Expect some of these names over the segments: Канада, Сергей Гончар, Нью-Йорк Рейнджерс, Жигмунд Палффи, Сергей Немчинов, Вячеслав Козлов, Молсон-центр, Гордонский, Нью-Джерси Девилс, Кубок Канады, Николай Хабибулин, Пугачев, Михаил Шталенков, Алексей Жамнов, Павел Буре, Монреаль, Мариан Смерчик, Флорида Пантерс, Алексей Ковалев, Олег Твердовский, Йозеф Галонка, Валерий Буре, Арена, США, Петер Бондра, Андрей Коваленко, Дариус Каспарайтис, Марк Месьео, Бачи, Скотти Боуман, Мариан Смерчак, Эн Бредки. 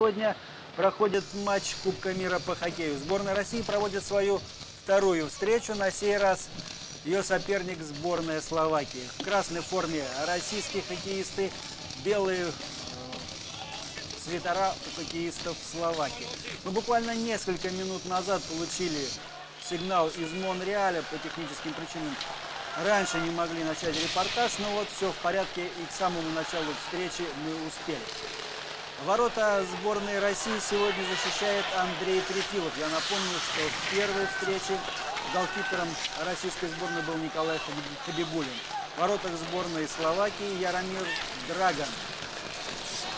Сегодня проходит матч Кубка мира по хоккею. Сборная России проводит свою вторую встречу. На сей раз ее соперник — сборная Словакии. В красной форме российские хоккеисты, белые свитера у хоккеистов Словакии. Мы буквально несколько минут назад получили сигнал из Монреаля по техническим причинам. Раньше не могли начать репортаж, но вот все в порядке, и к самому началу встречи мы успели. Ворота сборной России сегодня защищает Андрей Трефилов. Я напомню, что в первой встрече голкипером российской сборной был Николай Хабибулин. В воротах сборной Словакии Яромир Драган.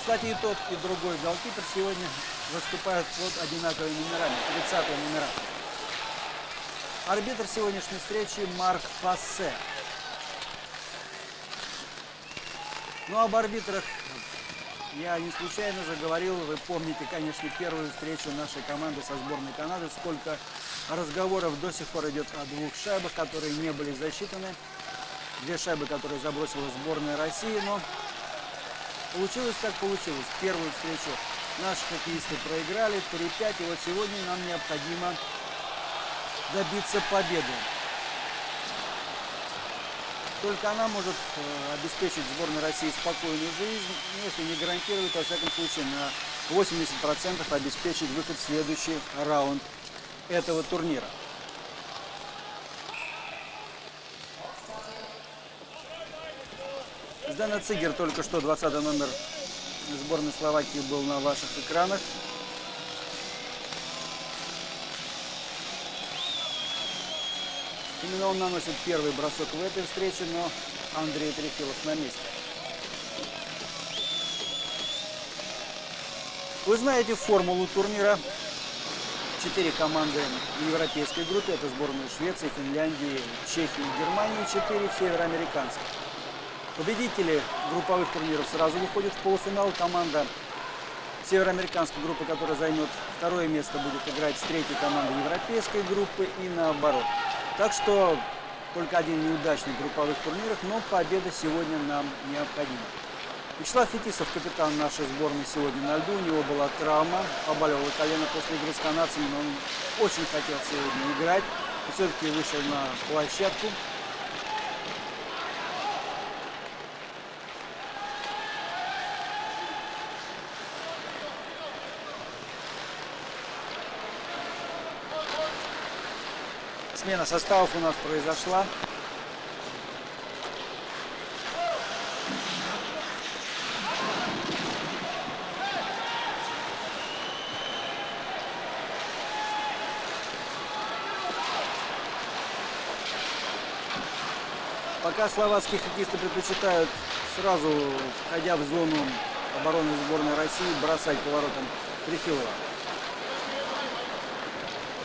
Кстати, и тот, и другой голкипер сегодня выступают под одинаковыми номерами, 30 номера. Арбитр сегодняшней встречи — Марк Фосетт. Ну, об арбитрах я не случайно заговорил. Вы помните, конечно, первую встречу нашей команды со сборной Канады. Сколько разговоров до сих пор идет о двух шайбах, которые не были засчитаны. Две шайбы, которые забросила сборная России. Но получилось, как получилось. Первую встречу наши хоккеисты проиграли 3-5. И вот сегодня нам необходимо добиться победы. Только она может обеспечить сборной России спокойную жизнь, если не гарантирует, во всяком случае, на 80% обеспечить выход в следующий раунд этого турнира. Здено Цигер только что, 20 номер сборной Словакии, был на ваших экранах. Именно он наносит первый бросок в этой встрече, но Андрей Трефилов на месте. Вы знаете формулу турнира. 4 команды европейской группы. Это сборные Швеции, Финляндии, Чехии и Германии. 4 североамериканцев. Победители групповых турниров сразу выходят в полуфинал. Команда североамериканской группы, которая займет второе место, будет играть с третьей командой европейской группы и наоборот. Так что только один неудачный в групповых турнирах, но победа сегодня нам необходима. Вячеслав Фетисов, капитан нашей сборной, сегодня на льду. У него была травма, побаливало колено после игры с канадцами, но он очень хотел сегодня играть. И все-таки вышел на площадку. Смена составов у нас произошла. Пока словацкие хоккеисты предпочитают, сразу входя в зону обороны сборной России, бросать поворотом Трефилова.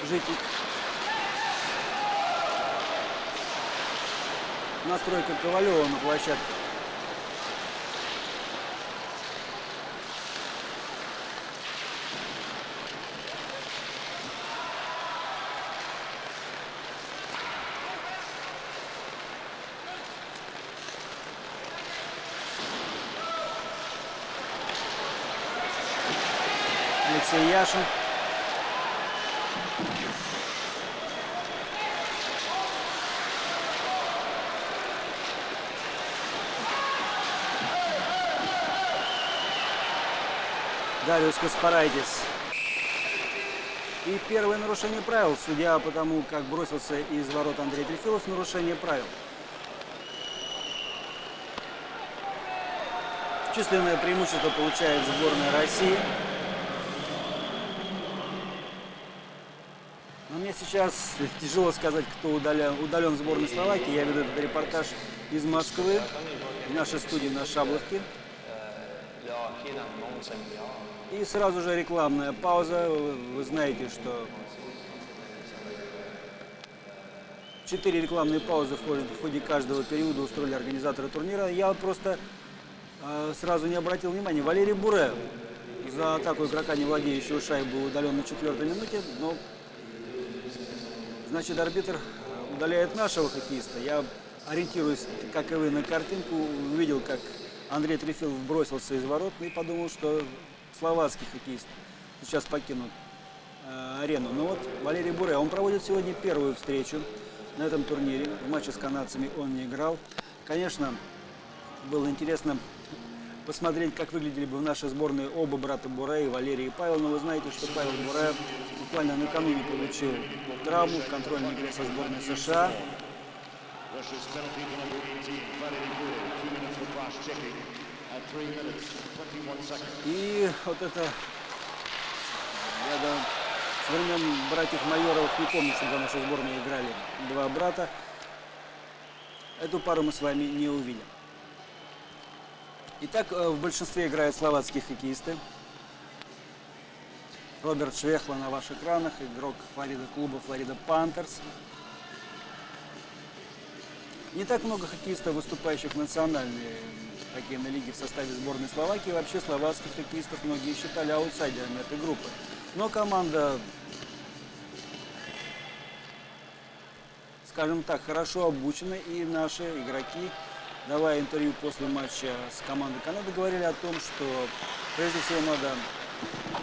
Житник. Настройка Ковалева на площадке. Алексей Яшин. Дариус Каспарайтис. И первое нарушение правил. Судя по тому, как бросился из ворот Андрей Трефилов, нарушение правил. Численное преимущество получает сборная России. Но мне сейчас тяжело сказать, кто удален сборной Словакии. Я веду этот репортаж из Москвы, в нашей студии на Шабловке. И сразу же рекламная пауза. Вы знаете, что 4 рекламные паузы в ходе каждого периода устроили организаторы турнира. Я просто сразу не обратил внимания. Валерий Буре за атаку игрока, не владеющего шайбой, был удален на 4-й минуте. Но, значит, арбитр удаляет нашего хоккеиста. Я ориентируюсь, как и вы, на картинку. Увидел, как Андрей Трефилов бросился из ворот, и подумал, что словацкий хоккеист, сейчас покинут арену. Но вот Валерий Буре, он проводит сегодня первую встречу на этом турнире. В матче с канадцами он не играл. Конечно, было интересно посмотреть, как выглядели бы в нашей сборной оба брата Буре, и Валерий, и Павел. Но вы знаете, что Павел Буре буквально накануне получил травму в контрольной игре со сборной США. И вот это, я со времен братьев Майоровых не помню, что за нашу сборную играли два брата. Эту пару мы с вами не увидим. Итак, в большинстве играют словацкие хоккеисты. Роберт Швехла на ваших экранах, игрок Флорида клуба Флорида Пантерс. Не так много хоккеистов, выступающих в национальной хоккейной лиге в составе сборной Словакии. Вообще словацких хоккеистов многие считали аутсайдерами этой группы. Но команда, скажем так, хорошо обучена. И наши игроки, давая интервью после матча с командой Канады, говорили о том, что прежде всего надо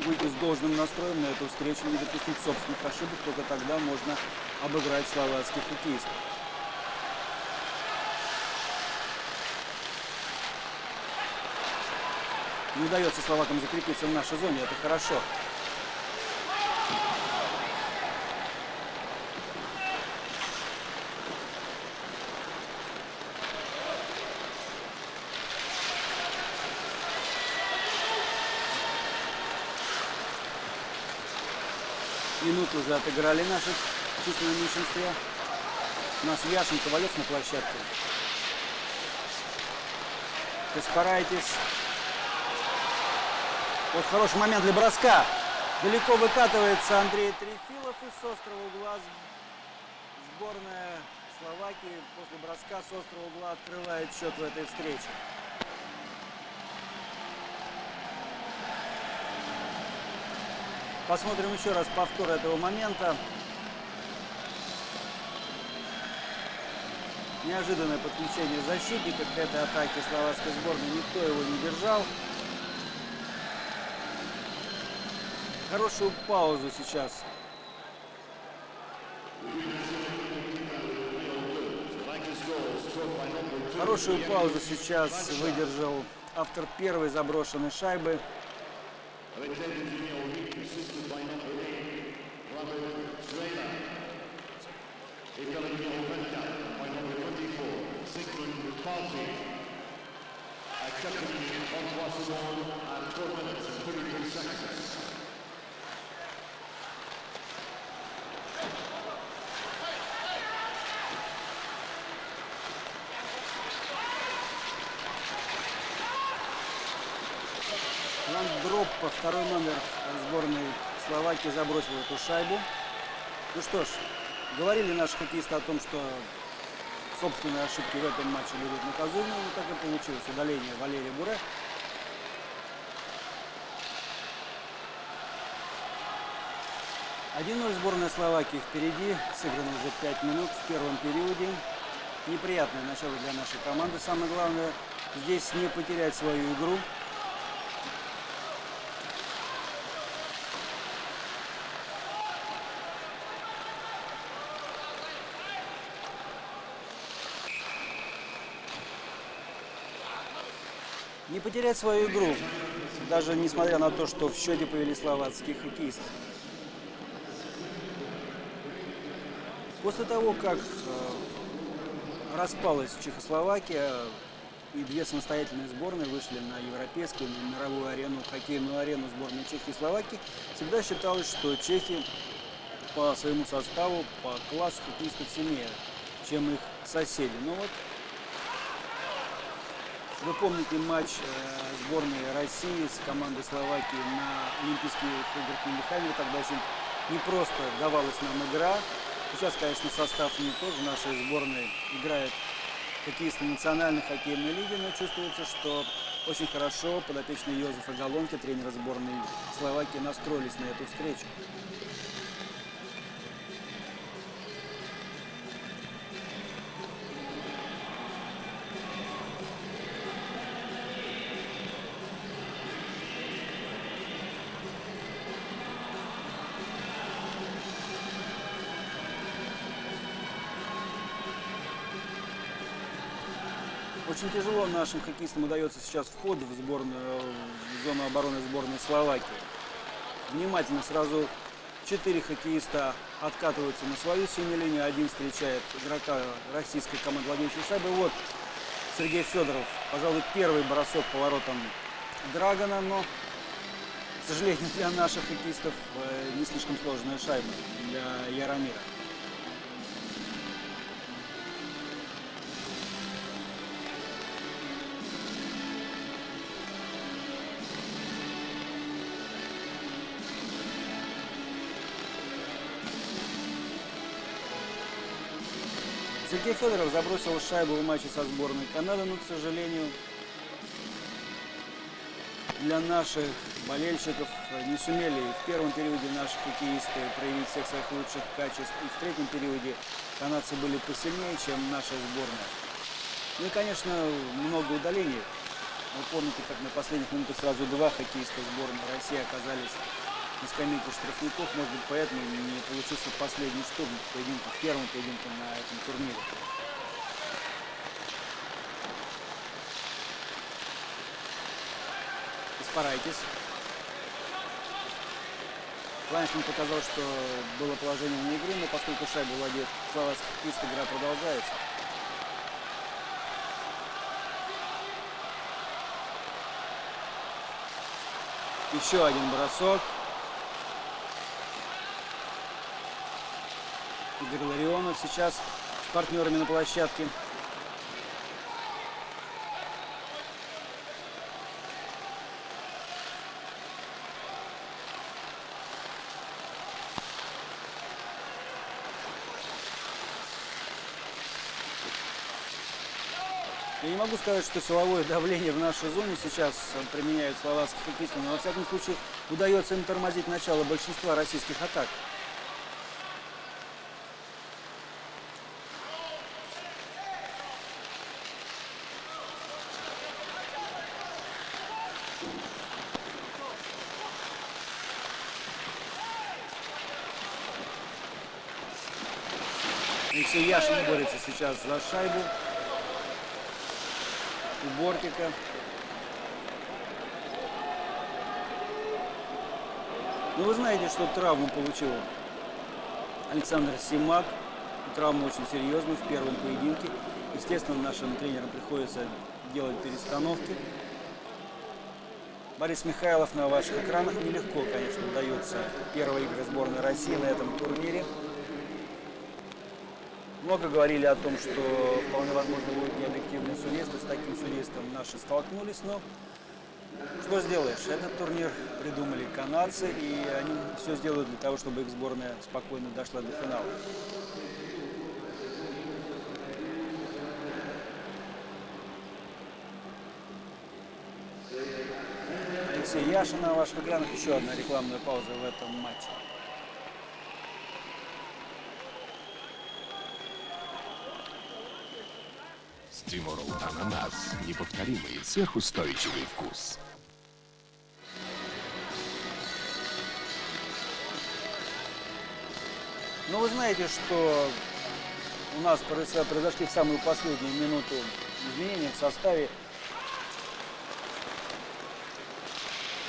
выйти с должным настроем на эту встречу, не допустить собственных ошибок. Только тогда можно обыграть словацких хоккеистов. Не удается словакам закрепиться в нашей зоне, это хорошо. Минуту уже отыграли наши в численном меньшинстве. У нас Яшин, Ковалев на площадке. Каспарайтис. Вот хороший момент для броска. Далеко выкатывается Андрей Трефилов, и с острого угла сборная Словакии после броска с острого угла открывает счет в этой встрече. Посмотрим еще раз повтор этого момента. Неожиданное подключение защитника к этой атаке словацкой сборной. Никто его не держал. Хорошую паузу сейчас. Хорошую паузу сейчас выдержал автор первой заброшенной шайбы. Иван Дроппа, второй номер сборной Словакии, забросил эту шайбу. Ну что ж, говорили наши хоккеисты о том, что собственные ошибки в этом матче будут наказуемы. Ну, так и получилось удаление Валерия Буре. Один-ноль сборная Словакии впереди. Сыграно уже 5 минут в первом периоде. Неприятное начало для нашей команды. Самое главное здесь не потерять свою игру. Не потерять свою игру, даже несмотря на то, что в счете повели словацкие хоккеисты. После того, как распалась Чехословакия, и две самостоятельные сборные вышли на европейскую, на мировую арену, хоккейную арену сборной Чехии и Словакии, всегда считалось, что чехи по своему составу, по классу хоккеистов сильнее, чем их соседи. Но вот вы помните матч сборной России с командой Словакии на Олимпийских играх в Мюнхене. Тогда очень непросто давалась нам игра. Сейчас, конечно, состав не тот. В нашей сборной играют хоккеисты национальной хоккейной лиги, но чувствуется, что очень хорошо подопечные Йозефа Галонки, тренера сборной Словакии, настроились на эту встречу. Очень тяжело нашим хоккеистам удается сейчас вход в сборную, в зону обороны сборной Словакии. Внимательно сразу 4 хоккеиста откатываются на свою синюю линию. Один встречает игрока российской команды, владеющей шайбой. Вот Сергей Федоров, пожалуй, первый бросок поворотом Драгана, но, к сожалению, для наших хоккеистов не слишком сложная шайба для Яромира. Сергей Федоров забросил шайбу в матче со сборной Канады, но, к сожалению, для наших болельщиков не сумели в первом периоде наши хоккеисты проявить всех своих лучших качеств. И в третьем периоде канадцы были посильнее, чем наша сборная. Ну и, конечно, много удалений. Вы помните, как на последних минутах сразу 2 хоккеиста сборной России оказались на скамейку штрафников, может быть, поэтому не получился последний штурм в первом поединке на этом турнире. Каспарайтис. Ланшман показал, что было положение на игре, но поскольку шайбу владеет словацкий хоккеист, игра продолжается. Еще один бросок. Игорь Ларионов сейчас с партнерами на площадке. Я не могу сказать, что силовое давление в нашей зоне сейчас применяют словацкие хоккеисты, но, во всяком случае, удается им тормозить начало большинства российских атак. Алексей Яшин борется сейчас за шайбу у бортика. Но вы знаете, что травму получил Александр Симак. Травма очень серьезная в первом поединке. Естественно, нашим тренерам приходится делать перестановки. Борис Михайлов на ваших экранах. Нелегко, конечно, удается первые игры сборной России на этом турнире. Много говорили о том, что вполне возможно будет необъективное судейство. С таким судейством наши столкнулись, но что сделаешь? Этот турнир придумали канадцы, и они все сделают для того, чтобы их сборная спокойно дошла до финала. Алексей Яшин на ваших экранах. Еще одна рекламная пауза в этом матче. Тимуру ананас. Неповторимый сверхустойчивый вкус. Ну, вы знаете, что у нас произошли в самую последнюю минуту изменения в составе.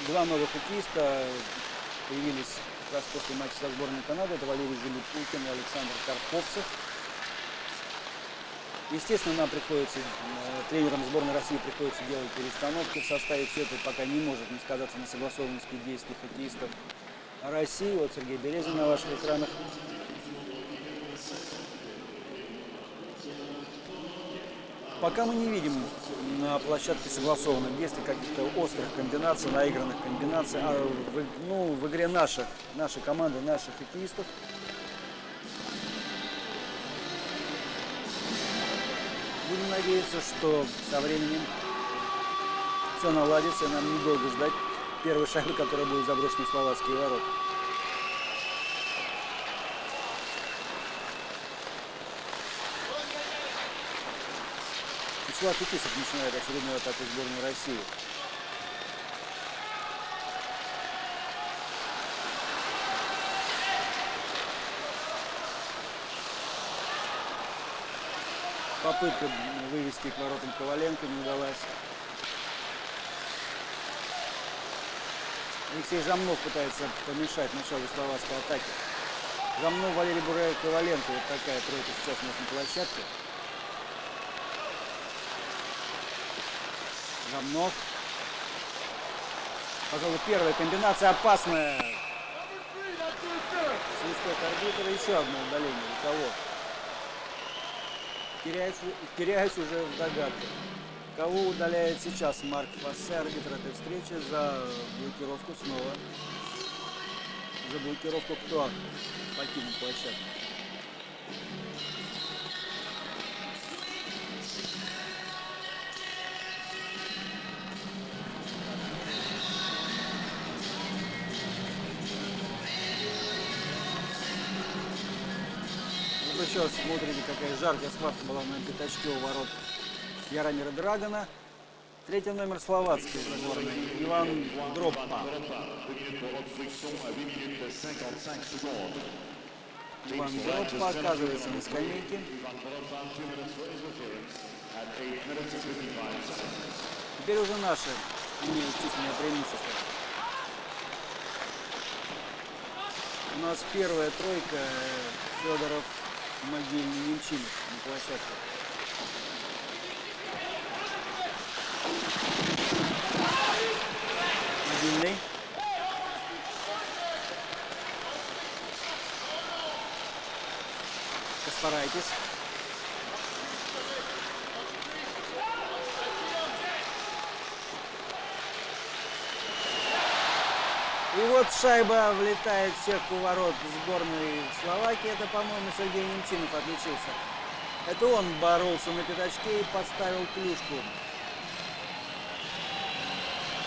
2 новых хоккеиста появились как раз после матча со сборной Канады. Это Валерий Буре и Александр Карповцев. Естественно, нам приходится, тренерам сборной России приходится делать перестановки в составе. Все это пока не может не сказаться на согласованности действий хоккеистов России. Вот Сергей Березин на ваших экранах. Пока мы не видим на площадке согласованных действий, каких-то острых комбинаций, наигранных комбинаций. В игре нашей команды, наших хоккеистов. Будем надеяться, что со временем все наладится, и нам недолго ждать первой шайбы, которая будет заброшена в словацкие ворота. Вячеслав Фетисов начинает очередную атаку сборной России. Попытка вывести к воротам Коваленко не удалась. Алексей Жамнов пытается помешать началу словацкой атаки. Жамнов, Валерий Буре, Коваленко. Вот такая тройка сейчас у нас на площадке. Жамнов. Пожалуй, первая комбинация опасная. Свисток арбитра. Еще одно удаление. У кого? Теряюсь уже в догадках. Кого удаляет сейчас Марк Фосетт, арбитр этой встречи, за блокировку снова. За блокировку кто покинул площадку. Вот еще смотрите, какая жаркая схватка была на пятачке у ворот Яромира Драгана. Третий номер словацкий сборной Иван Дроппа. Иван Дроппа оказывается на скамейке. Теперь уже наши имеют численное преимущество. У нас первая тройка: Федоров, Могильный, Немчинов на площадке. Могильный. Каспарайтис. И вот шайба влетает в сетку ворот сборной Словакии. Это, по-моему, Сергей Немчинов отличился. Это он боролся на пятачке и поставил клюшку.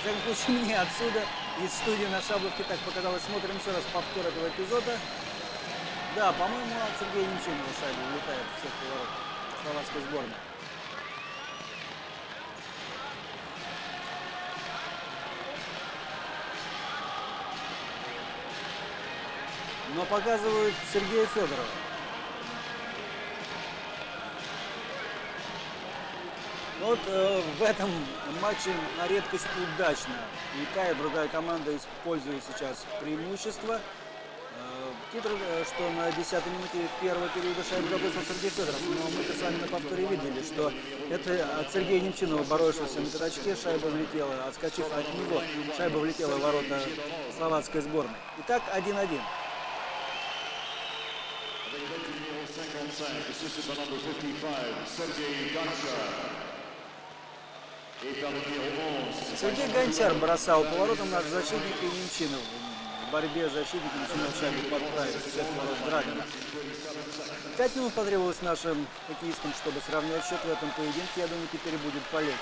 В любом случае, мне отсюда, из студии на Шабловке, так показалось. Смотрим еще раз повтор этого эпизода. Да, по-моему, от Сергея Немчинова шайба улетает в сетку ворот словацкой сборной. Но показывают Сергея Федорова. Вот в этом матче на редкость удачно. И та, и другая команда используют сейчас преимущество. Титр, что на 10-й минуте первого периода шайбу забросил Сергей Федоров. Но мы-то с вами на повторе видели, что это от Сергея Немчинова, боровшегося на пятачке, шайба влетела, отскочив от него, шайба влетела в ворота словацкой сборной. Итак, 1-1. Сергей Гончар. Сергей Гончар бросал поворотом наш защитник и Немчинов. В борьбе с защитником сумел шайбу подправить ворот Драгана. 5 минут потребовалось нашим хоккеистам, чтобы сравнять счет в этом поединке. Я думаю, теперь будет полегче.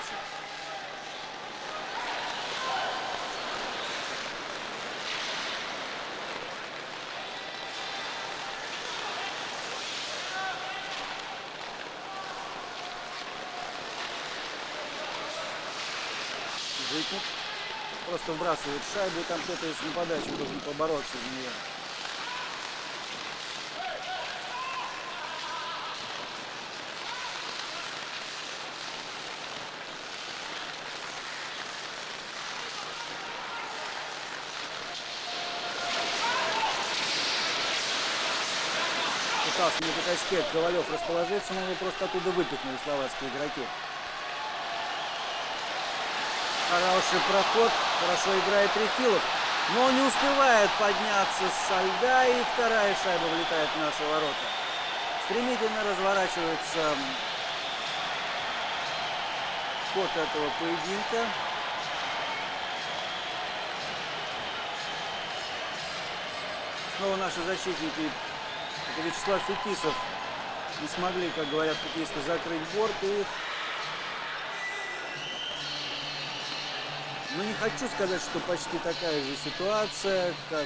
Житник просто вбрасывает шайбу, и там кто-то из нападающих должен побороться за нее. Пытался на пятачке Ковалев расположиться, но его просто оттуда выпихнули словацкие игроки. Хороший проход, хорошо играет Трефилов, но он не успевает подняться со льда, и вторая шайба влетает в наши ворота. Стремительно разворачивается ход этого поединка. Снова наши защитники, это Вячеслав Фетисов, не смогли, как говорят хоккеисты, закрыть борт. И ну, не хочу сказать, что почти такая же ситуация, как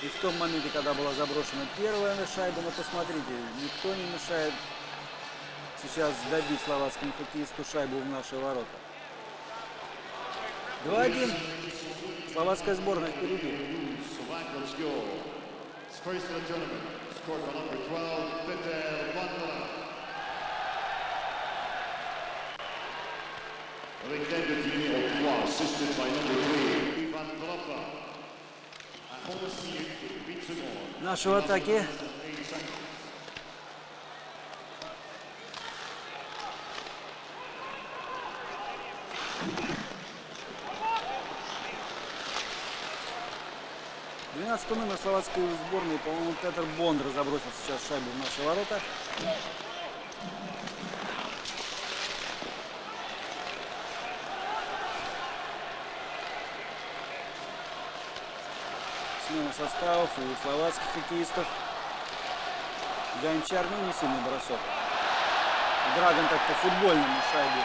и в том моменте, когда была заброшена первая шайба. Но посмотрите, никто не мешает сейчас добить словацкому хоккеисту шайбу в наши ворота. 2-1. Словацкая сборная впереди. Наши в атаке. Двенадцатый номер словацкой сборной, по-моему, Петер Бондра забросил сейчас шайбу в наши ворота. Смена составов и словацких хоккеистов. Гончар, ну, не сильный бросок. Драган так по-футбольному шайбу.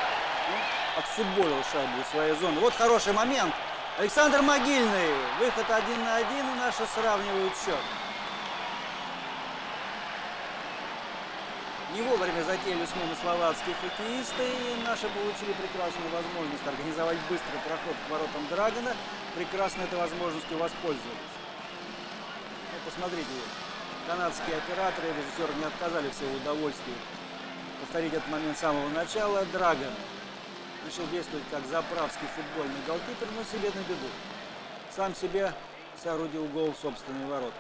Ну, отфутболил шайбу из своей зоны. Вот хороший момент. Александр Могильный. Выход 1 на 1, и наши сравнивают счет. Не вовремя затеяли смену словацкие хоккеисты, и наши получили прекрасную возможность организовать быстрый проход к воротам Драгана. Прекрасно этой возможностью воспользовались. Ну, посмотрите, канадские операторы и режиссеры не отказали в своем удовольствии повторить этот момент с самого начала. Драган решил действовать как заправский футбольный голкипер, но себе на беду. Сам себе соорудил гол в собственные ворота.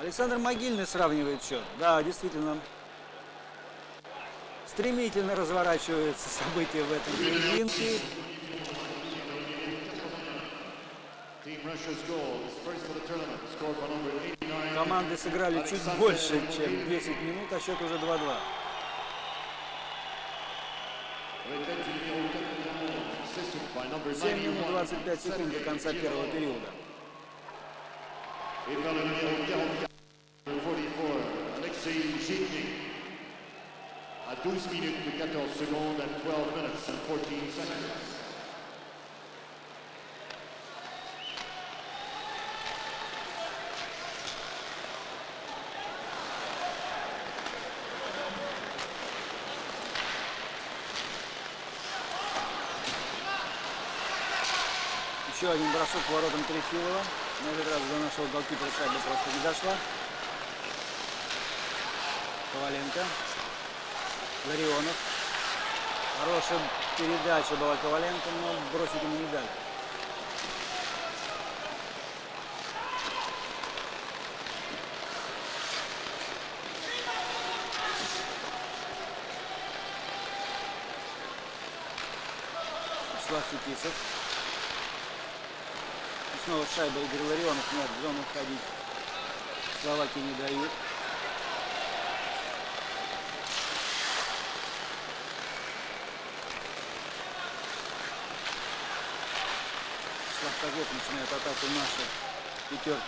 Александр Могильный сравнивает счет. Да, действительно, стремительно разворачиваются события в этом поединке. Команды сыграли чуть больше, чем 10 минут, а счет уже 2-2. Семь минут 25 секунд до конца первого периода. Алексей Житник. Еще один бросок к воротам Трефилова. На этот раз до нашего голкипера шайба просто не дошла. Коваленко. Ларионов. Хорошая передача была Коваленко, но бросить ему не дали. Вячеслав Фетисов. Снова шайба Игорь Ларионов, но в зону входить словаки не дают. Вячеслав Козлов начинает атаку нашей пятерки.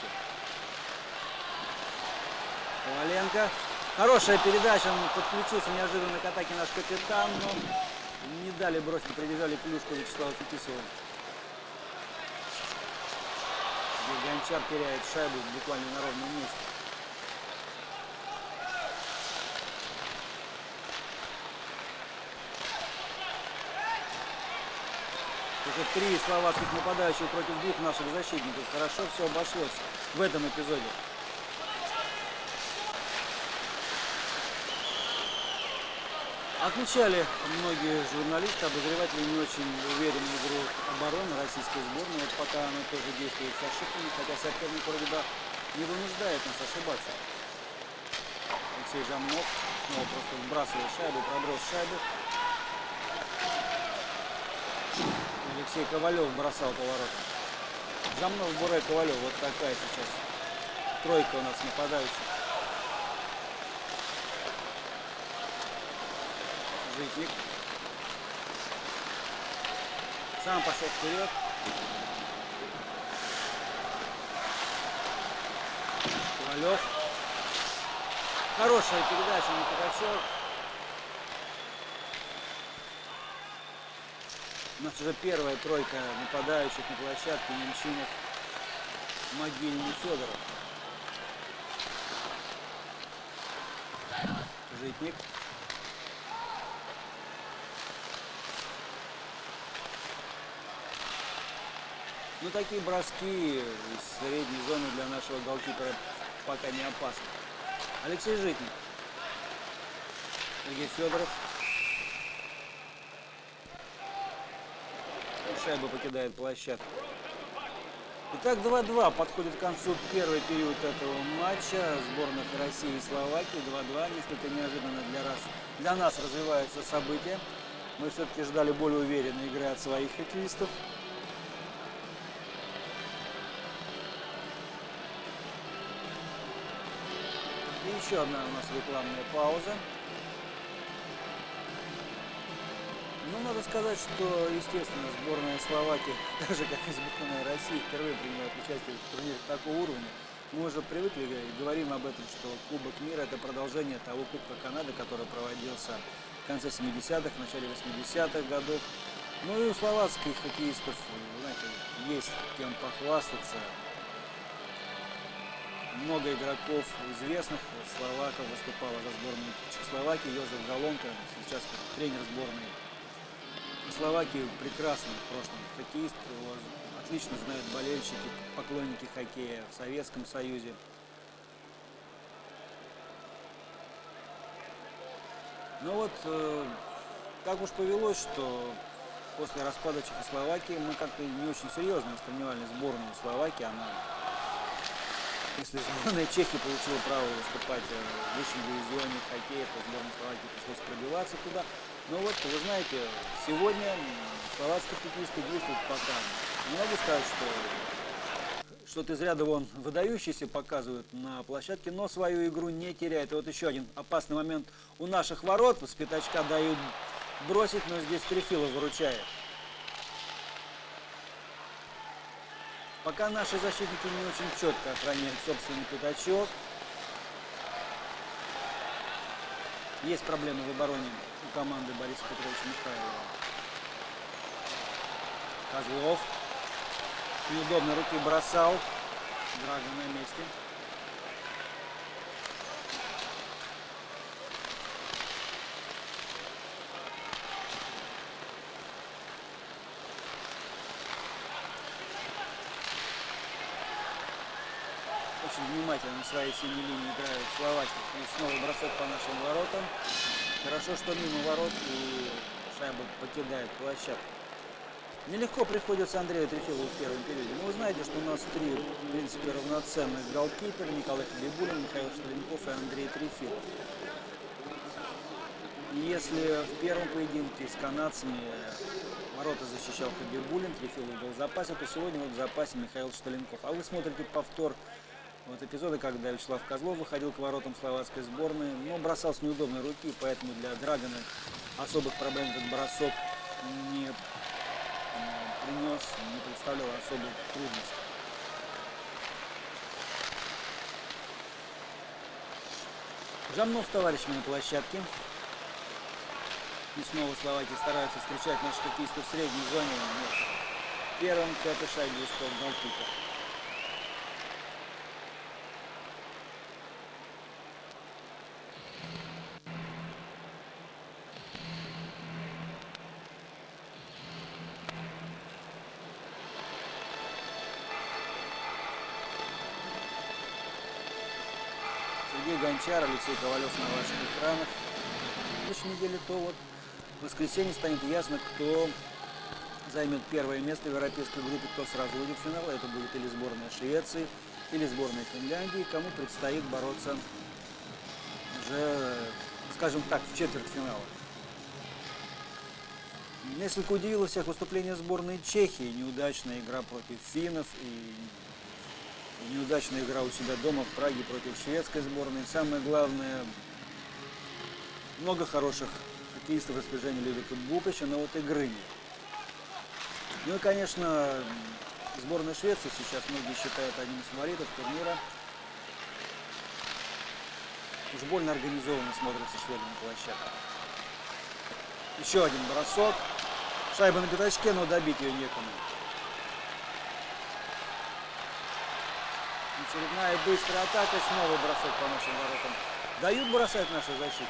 Коваленко. Хорошая передача, он подключился неожиданно к атаке наш капитан, но не дали бросить, прибежали плюшку Вячеслава Фетисова. Гончар теряет шайбу буквально на ровном месте. Уже 3 словацких нападающих против 2 наших защитников. Хорошо все обошлось в этом эпизоде. Отмечали многие журналисты, обозреватели не очень уверенную игру обороны российской сборной. Вот пока она тоже действует с ошибками, хотя соперник вроде бы не вынуждает нас ошибаться. Алексей Жамнов снова просто вбрасывает шайбу, проброс шайбу. Алексей Ковалев бросал поворот. Жамнов, Буре, Ковалев. Вот такая сейчас тройка у нас нападающих. Житник. Сам пошел вперед. Ковалев. Хорошая передача на Пугачев. У нас уже первая тройка нападающих на площадке. Немчинов, Могильный, Федоров. Житник. Но такие броски из средней зоны для нашего голкипера пока не опасны. Алексей Житник. Сергей Федоров. Шайба покидает площадку. Итак, 2-2 подходит к концу первый период этого матча сборных России и Словакии. 2-2. Несколько неожиданно для нас развиваются события. Мы все-таки ждали более уверенной игры от своих хоккеистов. И еще одна у нас рекламная пауза. Ну, надо сказать, что, естественно, сборная Словакии, так же, как и сборная России, впервые принимает участие в турнире такого уровня. Мы уже привыкли и говорим об этом, что Кубок Мира – это продолжение того Кубка Канады, который проводился в конце 70-х, в начале 80-х годов. Ну и у словацких хоккеистов, знаете, есть кем похвастаться. Много игроков известных словаков выступало за сборную Чехословакии. Йозеф Галонка, сейчас тренер сборной Словакии, прекрасный в прошлом хоккеист, его отлично знают болельщики, поклонники хоккея в Советском Союзе. Ну вот, так уж повелось, что после распада Чехословакии мы как-то не очень серьезно воспринимали сборную Словакии. Она, если сборная Чехии получила право выступать в высшем дивизионе хоккея, то сборная Словакии пришлось пробиваться туда. Ну вот, вы знаете, сегодня словацкие хоккеисты действуют пока. Не могу сказать, что что-то из ряда вон выдающиеся показывают на площадке, но свою игру не теряет. И вот еще один опасный момент у наших ворот. С пятачка дают бросить, но здесь Трефилов выручает. Пока наши защитники не очень четко охраняют собственный пятачок. Есть проблемы в обороне у команды Бориса Петровича Михайлова. Козлов с неудобной руки бросал. Драган на месте. Очень внимательно на своей синей линии играют словаки. И снова бросок по нашим воротам. Хорошо, что мимо ворот, и шайба покидает площадку. Нелегко приходится Андрею Трефилову в первом периоде. Но вы знаете, что у нас три, в принципе, равноценных голкипера. Николай Хабибулин, Михаил Шталенков и Андрей Трефилов. Если в первом поединке с канадцами ворота защищал Хабибулин, Трефилов был в запасе, то сегодня вот в запасе Михаил Шталенков. А вы смотрите повтор вот эпизода, когда Вячеслав Козлов выходил к воротам словацкой сборной, но бросал с неудобной руки, поэтому для Драгана особых проблем этот бросок не принес, не представлял особых трудностей. Жамнов с товарищами на площадке. И снова словаки стараются встречать наших хоккеистов в средней зоне. Первым к этой шайбе ушел голкипер. Гончар, Алексей Ковалев на ваших экранах. В следующей неделе то вот в воскресенье станет ясно, кто займет первое место в европейской группе, кто сразу выйдет в финал. Это будет или сборная Швеции, или сборная Финляндии. Кому предстоит бороться уже, скажем так, в четвертьфинала. Несколько удивило всех выступление сборной Чехии. Неудачная игра против финнов и неудачная игра у себя дома в Праге против шведской сборной. Самое главное, много хороших хоккеистов в распоряжении Людвига Букача, но вот игры нет. Ну и, конечно, сборная Швеции сейчас многие считают одним из фаворитов турнира. Уж больно организованно смотрятся шведы на площадке. Еще один бросок. Шайба на пятачке, но добить ее некому. Очередная быстрая атака, снова бросок по нашим воротам. Дают бросать наши защитники.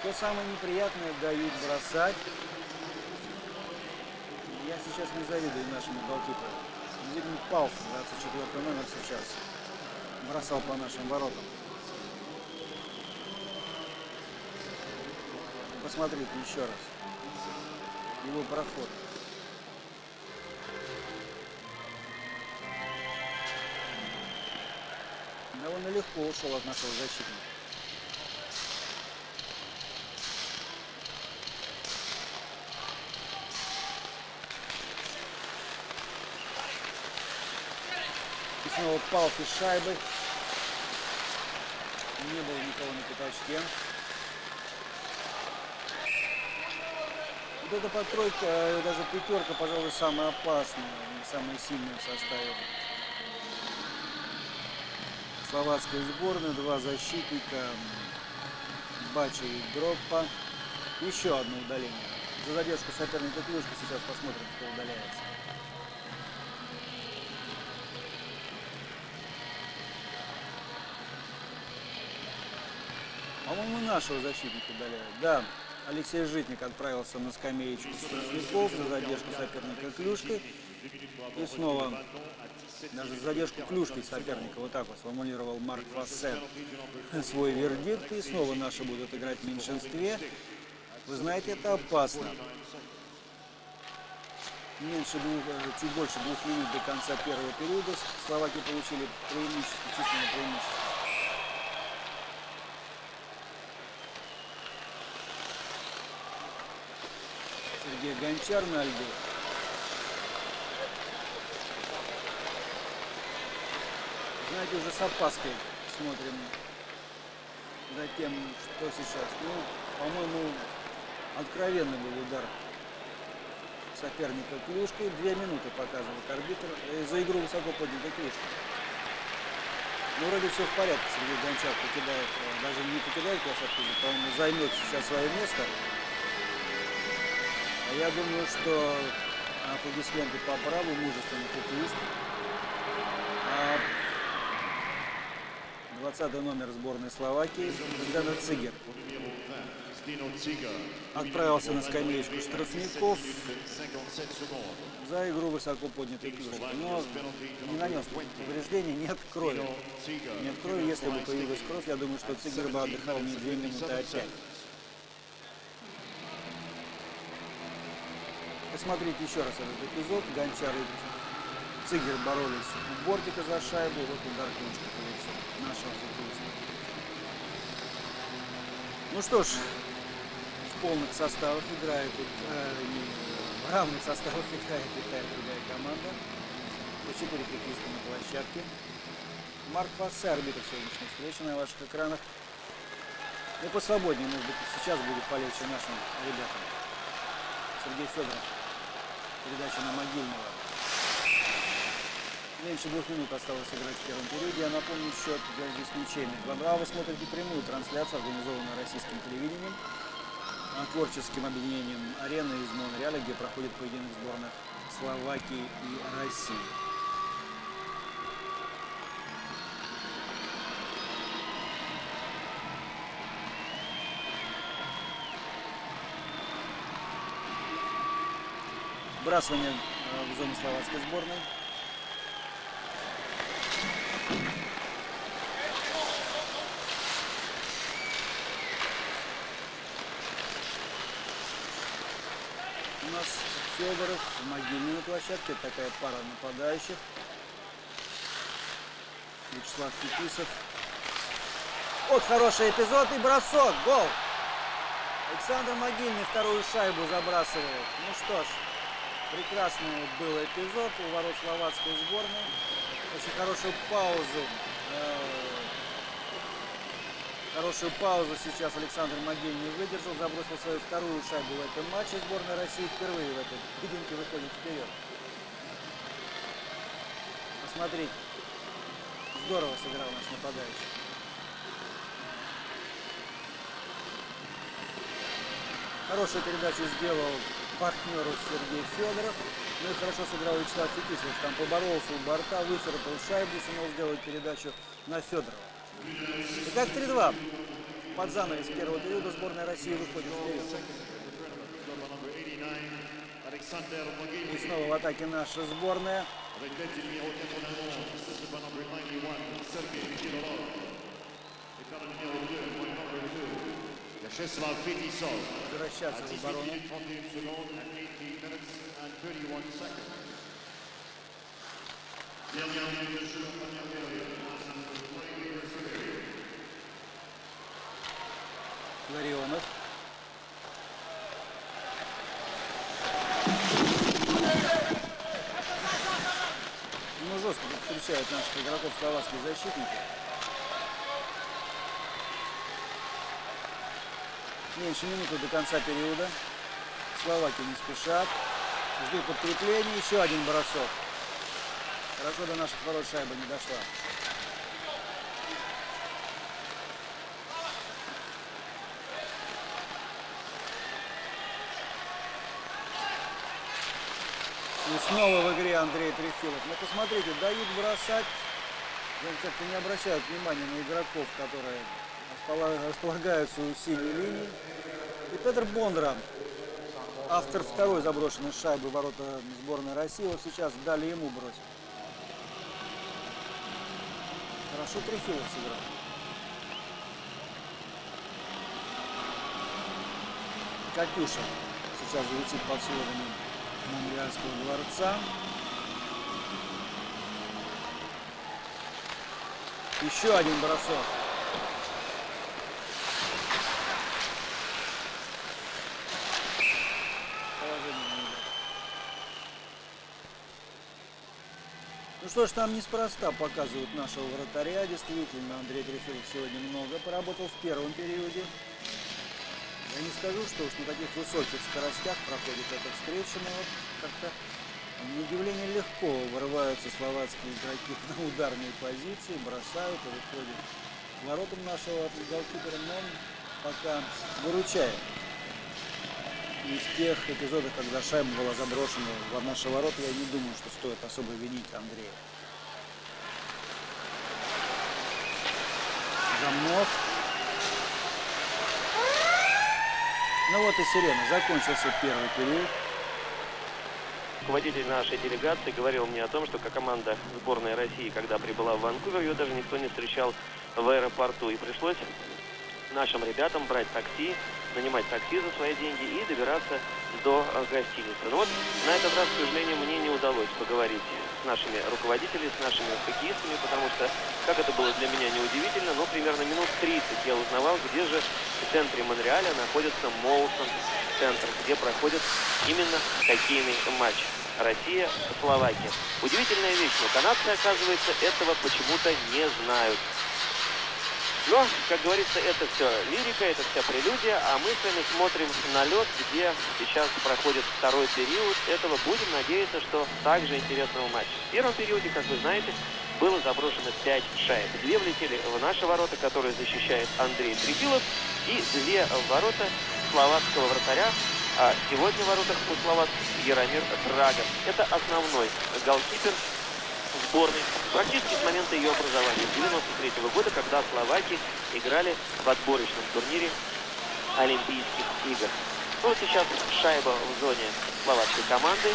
Что самое неприятное, дают бросать. Я сейчас не завидую нашему голкиперу. Жигмунд Палффи, 24 номер сейчас, бросал по нашим воротам. Посмотрите еще раз его проход. Довольно легко ушел от нашего защитника. И снова Палффи с шайбой. Не было никого на пятачке. Вот эта подтройка, даже пятерка, пожалуй, самая опасная, самая сильная в составе словацкой сборной. Два защитника, Бачи и Дроппа. Еще одно удаление. За задержку соперника клюшка. Сейчас посмотрим, кто удаляется. По-моему, нашего защитника удаляют. Да, Алексей Житник отправился на скамеечку штрафников за задержку соперника клюшкой. И снова даже за задержку клюшкой соперника, вот так вот сформулировал Марк Фосетт свой вердикт. И снова наши будут играть в меньшинстве. Вы знаете, это опасно. Чуть больше 2 минут до конца первого периода словаки получили преимущество, численное преимущество. Сергей Гончар на льду. Знаете, уже с опаской смотрим за тем, что сейчас. Ну, по-моему, откровенный был удар соперника клюшкой. 2 минуты показывает арбитр. За игру высоко поднятой клюшки. Ну, вроде все в порядке. Сергей Гончар покидает, даже не покидает площадку, по-моему, займет сейчас свое место. Я думаю, что аплодисменты по праву, мужественный хоккеист. 20-й номер сборной Словакии Здено Цигер отправился на скамеечку штрафников за игру высоко поднятой клюшкой. Но не нанес повреждений, нет крови. Нет крови, если бы появилась кровь, я думаю, что Цигер бы отдыхал не 2 минуты, а 5. Посмотрите еще раз этот эпизод. Гончар и Цигер боролись у бортика за шайбу. Вот удар клюшкой по лицу нашего футболиста. Ну что ж, в полных составах играет, в равных составах играет и та и другая команда. По 4 хоккеиста на площадке. Марк Фосетт, арбитр сегодняшней встречи на ваших экранах. И посвободнее, может быть, сейчас будет полегче нашим ребятам. Сергей Федоров. Передача на Могильного. Меньше 2 минут осталось играть в первом периоде. Я напомню, счет здесь ничейный. 2-2. Вы смотрите прямую трансляцию, организованную российским телевидением, творческим объединением «Арена» из Монреаля, где проходит поединок сборных Словакии и России. Вбрасывание в зоне словацкой сборной. У нас Федоров, Могильный на площадке. Такая пара нападающих. Вячеслав Фетисов. Вот хороший эпизод и бросок. Гол! Александр Могильный вторую шайбу забрасывает. Ну что ж. Прекрасный был эпизод у ворот словацкой сборной. Очень хорошую паузу сейчас Александр Могильный выдержал. Забросил свою вторую шайбу в этом матче. Сборная России впервые в этом поединке выходит вперед. Посмотрите. Здорово сыграл наш нападающий. Хорошую передачу сделал партнеру Сергей Федоров. Ну и хорошо сыграл Вячеслав Фетисов. Там поборолся у борта, выцарапал шайбу, сумел сделать передачу на Федорова. Итак, 3-2. Под занавес первого периода сборная России выходит вперед. И снова в атаке наша сборная. Возвращаться в оборону. Ларионов. Ну, жестко встречают наших игроков словацкие защитники. Меньше минуты до конца периода. Словаки не спешат. Ждут подкрепления. Еще один бросок. Хорошо, до наших ворот шайба не дошла. И снова в игре Андрей Трефилов. Но посмотрите, дают бросать. Как-то не обращают внимания на игроков, которые располагаются у синей линии. И Петер Бондра, автор второй заброшенной шайбы в ворота сборной России, вот сейчас дали ему бросить. Хорошо Трефилов сыграл. Катюша сейчас звучит под сводами Монреальского дворца. Еще один бросок. Ну что ж, там неспроста показывают нашего вратаря. Действительно, Андрей Трефилов сегодня много поработал в первом периоде. Я не скажу, что уж на таких высоких скоростях проходит эта встреча, но вот как-то на удивление легко вырываются словацкие игроки на ударные позиции, бросают и выходят к воротам нашего голкипера, но он пока выручает. Из тех эпизодов, когда шайба была заброшена в наши ворота, я не думаю, что стоит особо винить Андрея. Жамнов. Ну вот и сирена. Закончился первый период. Руководитель нашей делегации говорил мне о том, что команда сборной России, когда прибыла в Ванкувер, ее даже никто не встречал в аэропорту. И пришлось нашим ребятам брать такси, нанимать такси за свои деньги и добираться до гостиницы. Но вот на этот раз, к сожалению, мне не удалось поговорить с нашими руководителями, с нашими хоккеистами, потому что, как это было для меня неудивительно, но примерно минут 30 я узнавал, где же в центре Монреаля находится Молсон-центр, где проходит именно хоккейный матч Россия-Словакия. Удивительная вещь, но канадцы, оказывается, этого почему-то не знают. Но, как говорится, это все лирика, это вся прелюдия, а мы с вами смотрим на лед, где сейчас проходит второй период этого, будем надеяться, что также интересного матча. В первом периоде, как вы знаете, было заброшено 5 шайб. 2 влетели в наши ворота, которые защищает Андрей Трефилов, и 2 в ворота словацкого вратаря. А сегодня в воротах у словацкого Яромир Драган. Это основной голкипер сборной практически с момента ее образования, с 1993 года, когда словаки играли в отборочном турнире Олимпийских игр. Ну вот сейчас шайба в зоне словацкой команды.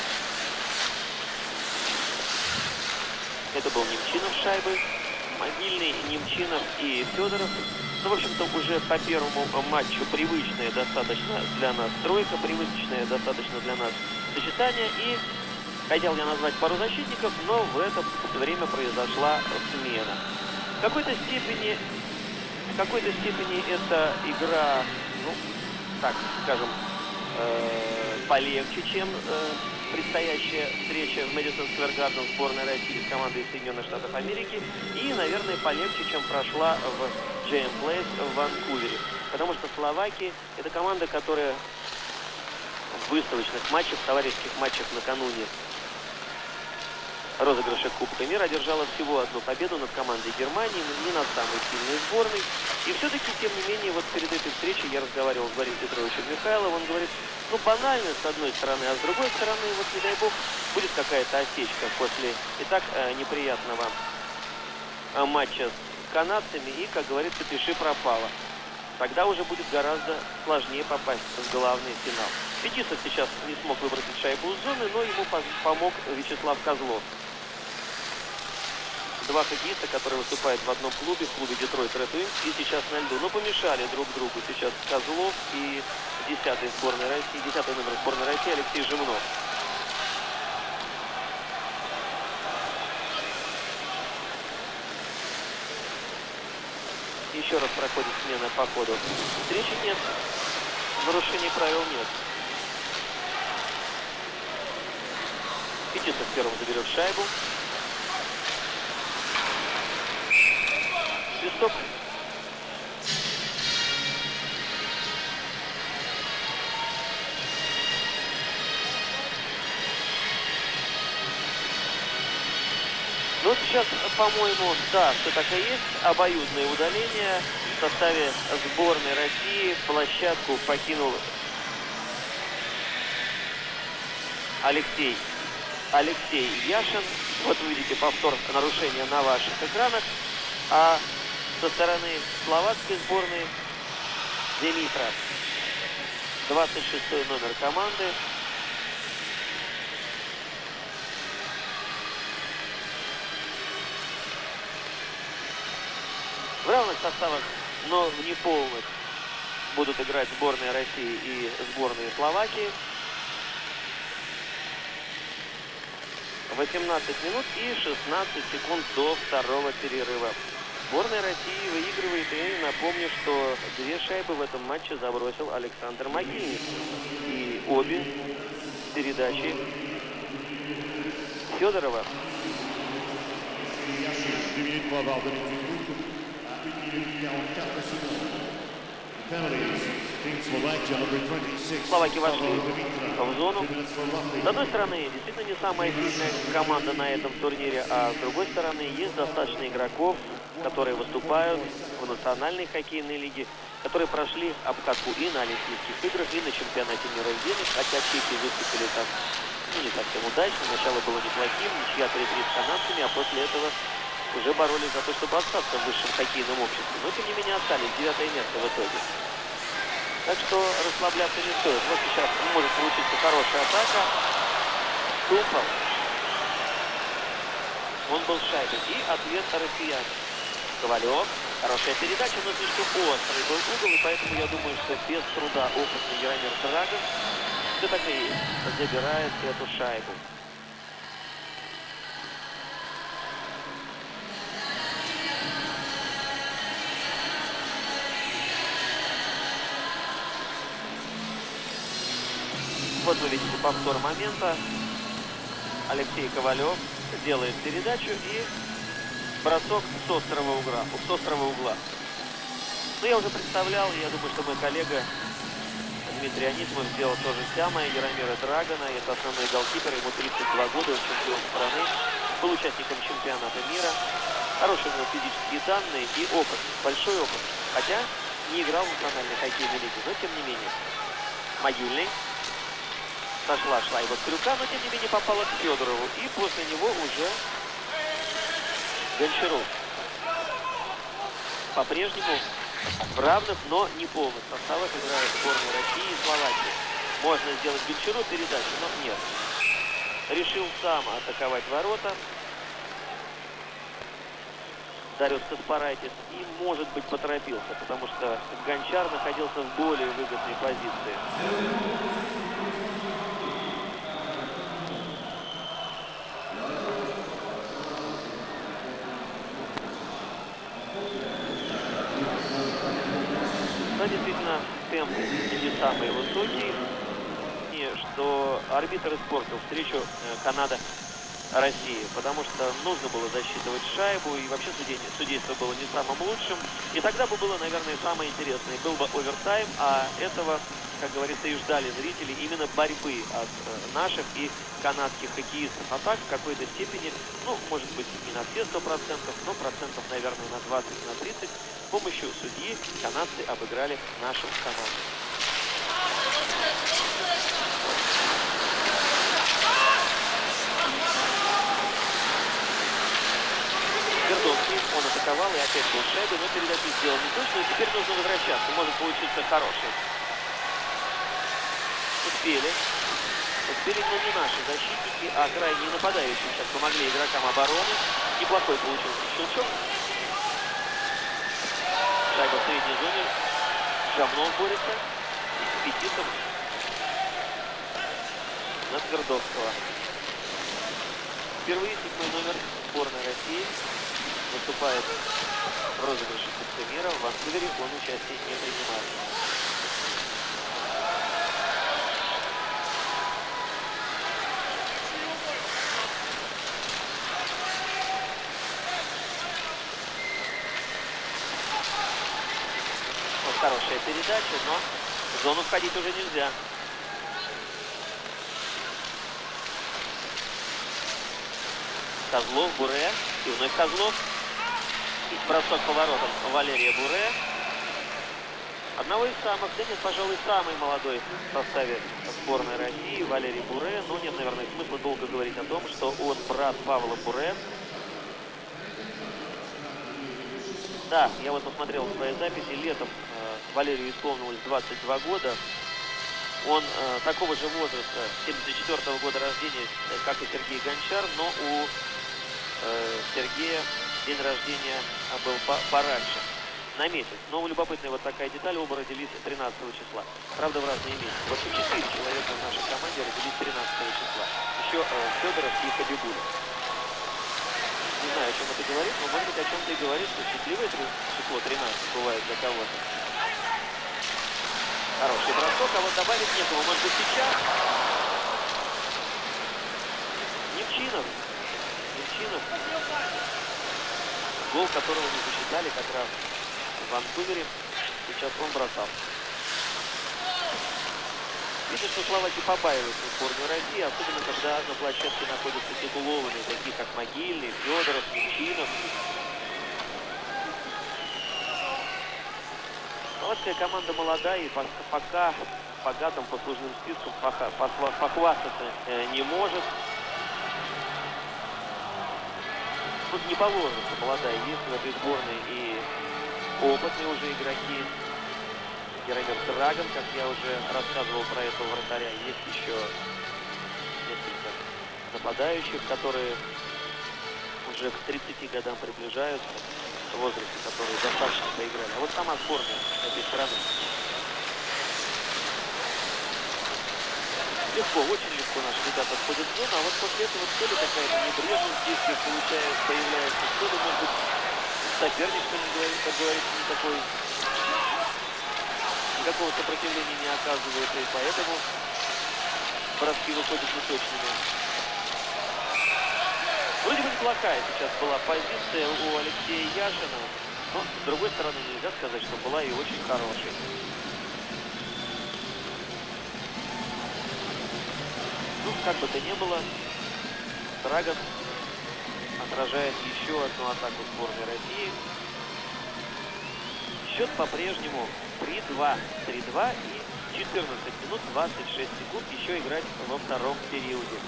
Это был Немчинов шайбы, Могильный, Немчинов и Федоров. Ну, в общем-то, уже по первому матчу привычная достаточно для нас тройка, привычная достаточно для нас сочетание и... Хотел я назвать пару защитников, но в это время произошла смена. В какой-то степени это игра, ну, так скажем, полегче, чем предстоящая встреча в Мэдисон Сквер Гарден сборной России с командой Соединенных Штатов Америки. И, наверное, полегче, чем прошла в Джейм Плейс в Ванкувере. Потому что словаки – это команда, которая в выставочных матчах, товарищеских матчах накануне розыгрыша Кубка Мира одержала всего одну победу над командой Германии, не над самой сильной сборной. И все-таки, тем не менее, вот перед этой встречей я разговаривал с Борисом Петровичем Михайловым. Он говорит, ну, банально, с одной стороны, а с другой стороны, вот, не дай бог, будет какая-то осечка после и так неприятного матча с канадцами. И, как говорится, пиши пропало. Тогда уже будет гораздо сложнее попасть в главный финал. Фетисов сейчас не смог выбросить шайбу из зоны, но ему помог Вячеслав Козлов. Два хоккеиста, которые выступают в одном клубе, в клубе Детройт Ред Уинс, и сейчас на льду. Но помешали друг другу сейчас Козлов и 10-й номер сборной России Алексей Жамнов. Еще раз проходит смена по ходу. Встречи нет. Нарушений правил нет. Фетисов первым заберет шайбу. Свисток. Ну, сейчас, по-моему, да, все так и есть. Обоюдное удаление. В составе сборной России площадку покинул Алексей Яшин. Вот вы видите повтор нарушения на ваших экранах. А со стороны словацкой сборной Димитра, 26-й номер команды. В равных составах, но в неполных, будут играть сборная России и сборная Словакии. 18 минут и 16 секунд до второго перерыва. Сборная России выигрывает, и напомню, что две шайбы в этом матче забросил Александр Могильный. И обе передачи Федорова. Словаки вошли в зону. С одной стороны, действительно не самая сильная команда на этом турнире, а с другой стороны, есть достаточно игроков, которые выступают в национальной хоккейной лиге, которые прошли обкатку и на Олимпийских играх, и на чемпионате мира в Вене, хотя чехи выступили там, ну, не совсем удачно. Начало было неплохим, ничья 3-3 с канадцами, а после этого уже боролись за то, чтобы остаться в высшем хоккейном обществе. Но, тем не менее, остались. 9-е место в итоге. Так что расслабляться не стоит. Вот сейчас может получиться хорошая атака. Тупал. Он был в шайбе. И ответ россиян. Ковалев. Хорошая передача, но слишком острый был угол. И поэтому я думаю, что без труда опытный Яромир Драган все-таки забирает эту шайбу. Вот вы видите повтор момента. Алексей Ковалев делает передачу и бросок с острого угла. Ну, я уже представлял, я думаю, что мой коллега Дмитрий Анисимов сделал то же самое. Яромира Драгана, это основной голкипер, ему 32 года, он чемпион страны, был участником чемпионата мира. Хорошие у него физические данные и опыт, большой опыт. Хотя не играл в национальной хоккейной лиге, но тем не менее. Могильный. Сошла шайба с крюка, но тем не менее попала к Федорову. И после него уже Гончаров. По-прежнему в равных, но не полных составах играют сборная России и Словакии. Можно сделать Гончару передачу, но нет. Решил сам атаковать ворота. Дариус Каспарайтис и, может быть, поторопился, потому что Гончар находился в более выгодной позиции. Действительно, темп не самый высокий. И что арбитр испортил встречу Канада-Россия, потому что нужно было засчитывать шайбу, и вообще судейство было не самым лучшим. И тогда бы было, наверное, самое интересное. Был бы овертайм, а этого, как говорится, и ждали зрители именно борьбы от наших и канадских хоккеистов. А так, в какой-то степени, ну, может быть, не на все 100%, но процентов, наверное, на 20–30%. С помощью судьи канадцы обыграли нашу команду. Гордонский, он атаковал и опять был шайбой, но передачу сделал не точно, и теперь нужно возвращаться. Может получиться хороший. Успели, но не наши защитники, а крайние нападающие сейчас помогли игрокам обороны. Неплохой получился щелчок. Шайба в средней зоне. Жамнов борется. И Фетисов на Твердовского. Впервые 7-й номер сборной России выступает в розыгрыше Кубка мира, в Ванкувере он участие не принимает. Вот хорошая передача, но в зону входить уже нельзя. Козлов, Буре, и вновь Козлов. И бросок поворотом Валерия Буре. Одного из самых, да нет, пожалуй, самый молодой в составе сборной России Валерий Буре. Но нет, наверное, смысла долго говорить о том, что он брат Павла Буре. Да, я вот посмотрел свои записи. Летом Валерию исполнилось 22 года. Он такого же возраста, 74-го года рождения, как и Сергей Гончар, но у Сергея день рождения был пораньше, на месяц. Но любопытная вот такая деталь, оба родились 13 числа. Правда, в разные месяцы. В общем, 4 человека в нашей команде родились 13 числа. Еще Федоров и Хабибулин. Не знаю, о чем это говорит, но, может быть, о чем-то и говорит, что счастливое число 13 бывает для кого-то. Хороший бросок, а вот добавить некого. Может быть, сейчас Немчинов. Гол, которого не посчитали как раз в Ванкувере. Сейчас он бросал. Видно, что словаки побаиваются сборную России, особенно когда на площадке находятся титулованные, такие как Могильный, Федоров, Немчинов. Словацкая команда молодая и пока богатым послужным списком похвастаться не может. Тут не положено, что молодая есть в этой сборной и опытные уже игроки. Яромир Драган, как я уже рассказывал про этого вратаря, есть еще несколько нападающих, которые уже к 30 годам приближаются. Возрасте, которые достаточно проиграли. А вот сама сборная с этой стороны. Легко, очень легко наши ребята входят в зону, а вот после этого то ли какая-то небрежность действия появляется, то ли, может быть, соперник, что не говорит, как говорится, никакого сопротивления не оказывается, и поэтому броски выходят неточными. Вроде бы неплохая сейчас была позиция у Алексея Яшина, но, с другой стороны, нельзя сказать, что была и очень хорошей. Ну, как бы то ни было, Драган отражает еще одну атаку сборной России. Счет по-прежнему 3-2. 3-2 и 14 минут 26 секунд еще играть во втором периоде.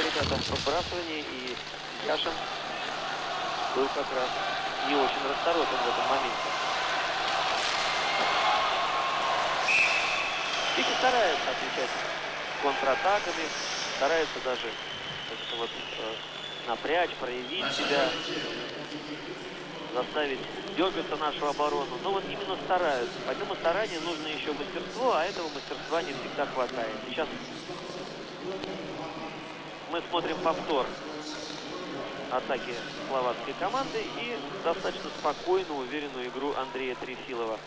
Ребята в подбрасывании, и Яшин был как раз не очень расторопен в этом моменте. Фики стараются отвечать контратаками, стараются даже вот, напрячь, проявить себя, заставить дергаться нашу оборону. Но вот именно стараются. Помимо старания нужно еще мастерство, а этого мастерства не всегда хватает. Сейчас мы смотрим повтор атаки словацкой команды и достаточно спокойно уверенную игру Андрея Трефилова.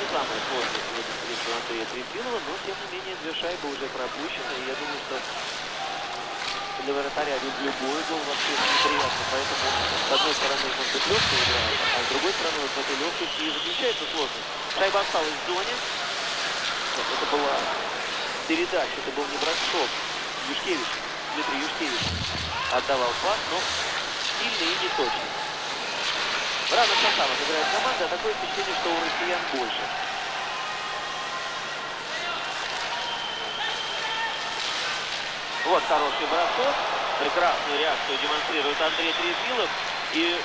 Не самое сложное сегодня встреча у Андрея Трефилова, но тем не менее две шайбы уже пропущены. И я думаю, что для вратаря любой гол вообще неприятно, поэтому с одной стороны он тут легко играет, а с другой стороны вот в этой легкости и заключается сложность. Шайба осталась в зоне. Это была передача, это был не бросок. Дмитрий Юшкевич отдавал пас, но сильно и не точно. В разных составах играет команда, а такое впечатление, что у россиян больше. Вот хороший бросок. Прекрасную реакцию демонстрирует Андрей Трефилов. И,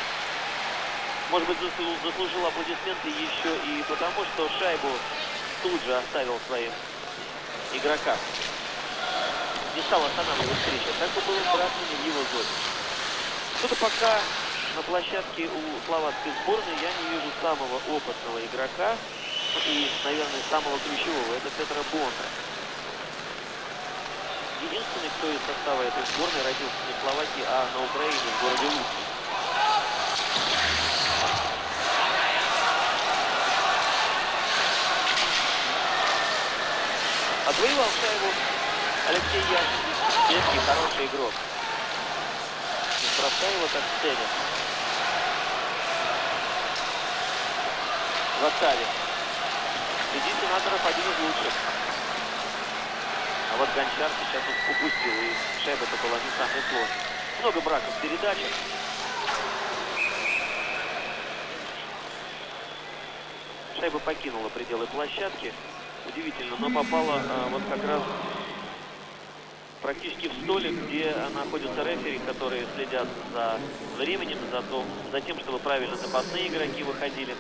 может быть, заслужил аплодисменты еще и потому, что шайбу тут же оставил своим игрокам. Не стал останавливать встречу. Так бы было обратно в его зоне. Что-то пока на площадке у словацкой сборной я не вижу самого опытного игрока и, наверное, самого ключевого. Это Петер Бондра. Единственный, кто из состава этой сборной родился не в Словакии, а на Украине, в городе Луки. Отвоевался его Алексей Яшин. Детский, хороший игрок. Не бросай его как в цели. В атаке. Среди сенаторов один из лучших. А вот Гончар сейчас упустил, и шайба-то была не самой сложной. Много браков в передачах. Шайба покинула пределы площадки. Удивительно, но попала вот как раз практически в столик, где находятся рефери, которые следят за временем, за тем, чтобы правильно запасные игроки выходили.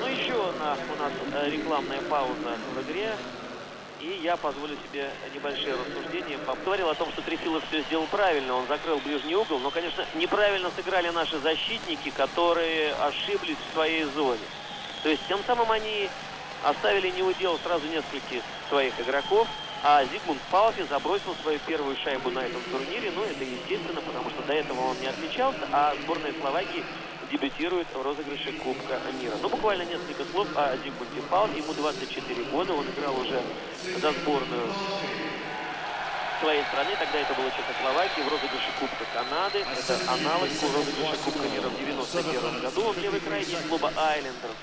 Ну еще у нас рекламная пауза в игре, и я позволю себе небольшие рассуждения. Говорил о том, что Трефилов все сделал правильно, он закрыл ближний угол, но, конечно, неправильно сыграли наши защитники, которые ошиблись в своей зоне. То есть тем самым они оставили неудел сразу нескольких своих игроков, а Жигмунд Палффи забросил свою первую шайбу на этом турнире. Ну, это естественно, потому что до этого он не отличался, а сборная Словакии дебютирует в розыгрыше Кубка Мира. Ну, буквально несколько слов о Жигмунде Палффи. Ему 24 года, он играл уже за сборную своей страны, тогда это было Чехословакия, в розыгрыше Кубка Канады. Это аналог розыгрыша Кубка Мира в 91 году. Он в левой крайней клуба Айлендерс.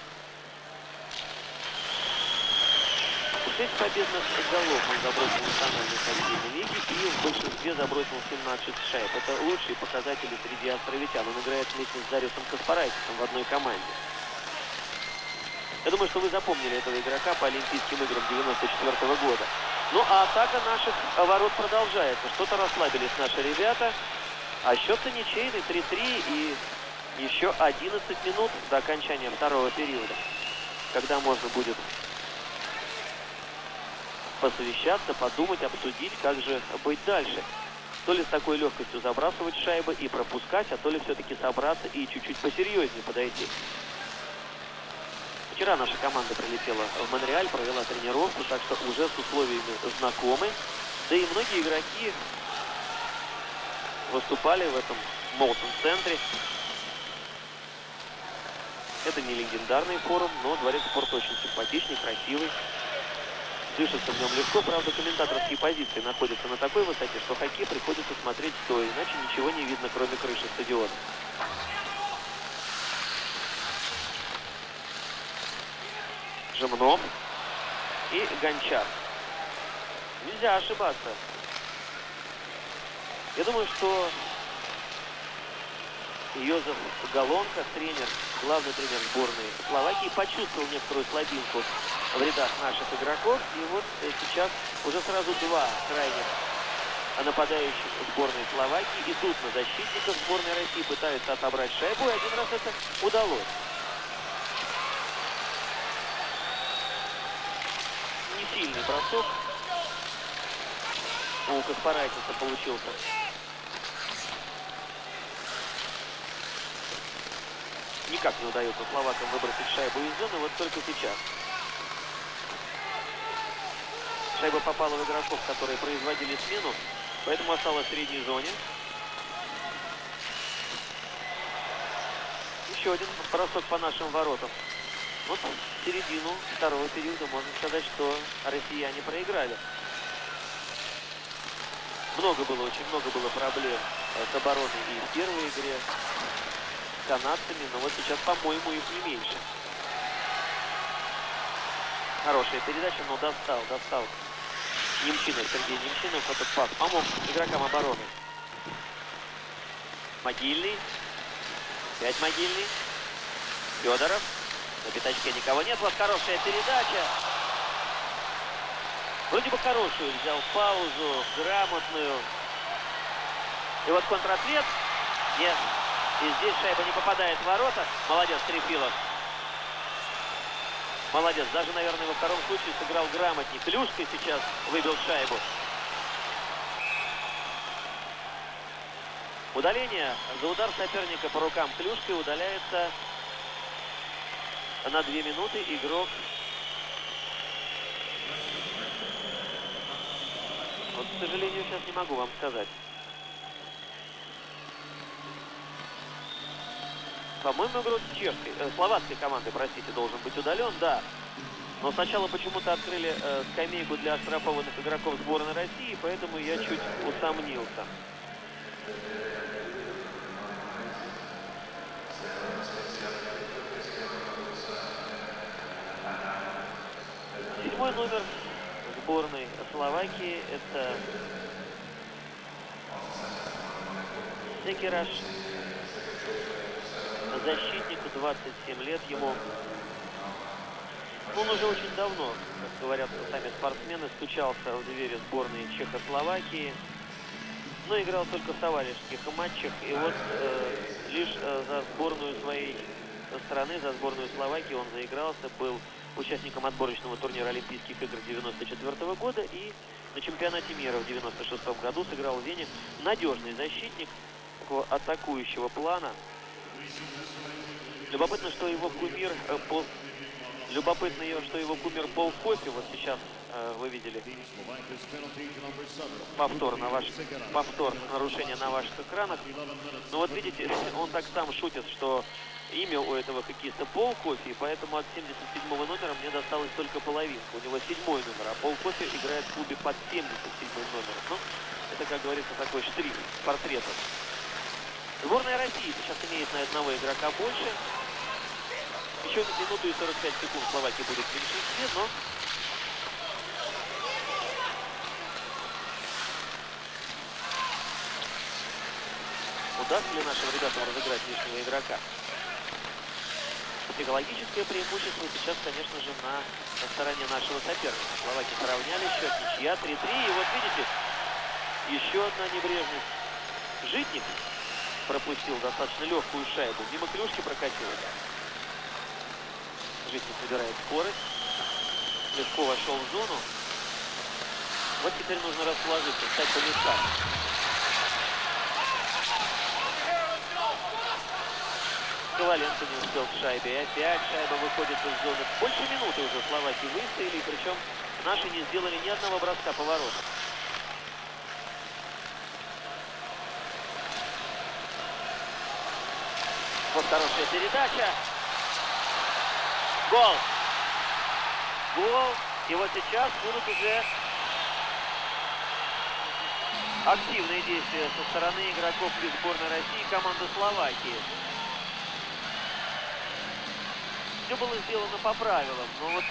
6 победных голов он забросил в национальной хоккейной лиге и в большинстве забросил 17 шайб. Это лучшие показатели среди островитян. Он играет вместе с Дариусом Каспарайтисом в одной команде. Я думаю, что вы запомнили этого игрока по Олимпийским играм 94-го года. Ну а атака наших ворот продолжается. Что-то расслабились наши ребята. А счет-то ничейный, 3-3 и еще 11 минут до окончания второго периода, когда можно будет посовещаться, подумать, обсудить, как же быть дальше. То ли с такой легкостью забрасывать шайбы и пропускать, а то ли все-таки собраться и чуть-чуть посерьезнее подойти. Вчера наша команда прилетела в Монреаль, провела тренировку, так что уже с условиями знакомы. Да и многие игроки выступали в этом Молсон-центре. Это не легендарный форум, но дворец спорта очень симпатичный, красивый. Слышится в нем легко, правда, комментаторские позиции находятся на такой высоте, что хоккей приходится смотреть стоя, иначе ничего не видно, кроме крыши стадиона. Жамнов и Гончар. Нельзя ошибаться. Я думаю, что Йозеф Галонко, тренер, главный тренер сборной Словакии, почувствовал некоторую слабинку в рядах наших игроков. И вот сейчас уже сразу два крайних нападающих сборной Словакии идут на защитников сборной России, пытаются отобрать шайбу, и один раз это удалось. Не сильный бросок у Каспарайтиса получился. Никак не удается словакам выбросить шайбу из зоны, вот только сейчас. Шайба попала в игроков, которые производили смену, поэтому осталась в средней зоне. Еще один бросок по нашим воротам. Вот в середину второго периода можно сказать, что россияне проиграли. Очень много было проблем с обороной и в первой игре с канадцами, но вот сейчас, по-моему, их не меньше. Хорошая передача, но достал. Немчинов, Сергей Немчинов, этот пас помог игрокам обороны. Могильный. Опять Могильный. Федоров. На пятачке никого нет. Вот хорошая передача. Вроде бы хорошую взял паузу, грамотную. И вот контратвет. Нет. И здесь шайба не попадает в ворота. Молодец, Трефилов. Молодец. Даже, наверное, во втором случае сыграл грамотнее. Клюшкой сейчас выбил шайбу. Удаление за удар соперника по рукам клюшкой удаляется на 2 минуты игрок . Вот, к сожалению, сейчас не могу вам сказать. По-моему, игрок чешской, словацкой команды, простите, должен быть удален, да. Но сначала почему-то открыли скамейку для оштрафованных игроков сборной России, поэтому я чуть усомнился. Седьмой номер сборной Словакии — это Секераш, защитник, 27 лет ему. Он уже очень давно, как говорят сами спортсмены, стучался в двери сборной Чехословакии, но играл только в товарищеских матчах. И вот лишь за сборную своей страны, за сборную Словакии он заигрался, был участником отборочного турнира Олимпийских игр 1994 года и на чемпионате мира в 1996 году сыграл в Вене. Надежный защитник такого атакующего плана. Любопытно, что его кумир Пол Копи, вот сейчас вы видели повтор нарушения на ваших экранах. Но вот видите, он так сам шутит, что имя у этого хоккеиста Пол Копи, поэтому от 77-го номера мне досталась только половинка. У него 7-й номер, а Пол Копи играет в клубе под 77-м номером. Ну, это, как говорится, такой штрих портретов. Сборная России сейчас имеет на одного игрока больше. Еще минуту и 45 секунд Словакия будет в меньшинстве, но удастся ли нашим ребятам разыграть лишнего игрока? Психологическое преимущество сейчас, конечно же, на стороне нашего соперника. Словаки сравняли счет, ничья 3-3. И вот видите, еще одна небрежность. Житник пропустил достаточно легкую шайбу. Мимо клюшки прокатилась. Житник набирает скорость. Легко вошел в зону. Вот теперь нужно расположиться, встать по местам. Коваленко не успел к шайбе. И опять шайба выходит из зоны. Больше минуты уже словаки выстояли. Причем наши не сделали ни одного броска поворота. Вот хорошая передача. Гол! Гол! И вот сейчас будут уже активные действия со стороны игроков из сборной России команды Словакии. Все было сделано по правилам, но вот,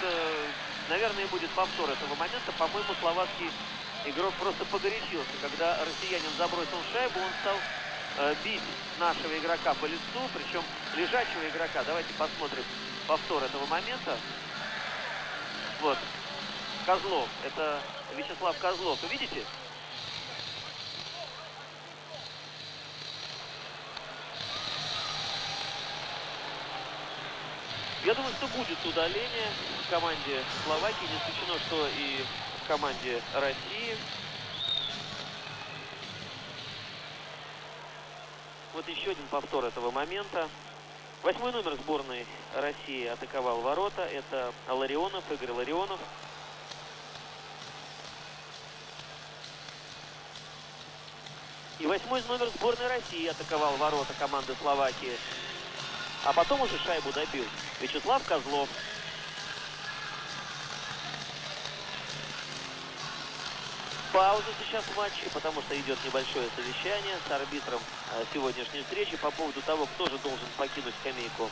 наверное, будет повтор этого момента. По-моему, словацкий игрок просто погорячился. Когда россиянин забросил шайбу, он стал бить нашего игрока по лицу, причем лежачего игрока. Давайте посмотрим повтор этого момента. Вот. Козлов. Это Вячеслав Козлов. Вы видите? Я думаю, что будет удаление в команде Словакии. Не исключено, что и в команде России. Вот еще один повтор этого момента. 8-й номер сборной России атаковал ворота. Это Ларионов, Игорь Ларионов. И 8-й номер сборной России атаковал ворота команды Словакии. А потом уже шайбу добил Вячеслав Козлов. Пауза сейчас в матче, потому что идет небольшое совещание с арбитром сегодняшней встречи по поводу того, кто же должен покинуть скамейку.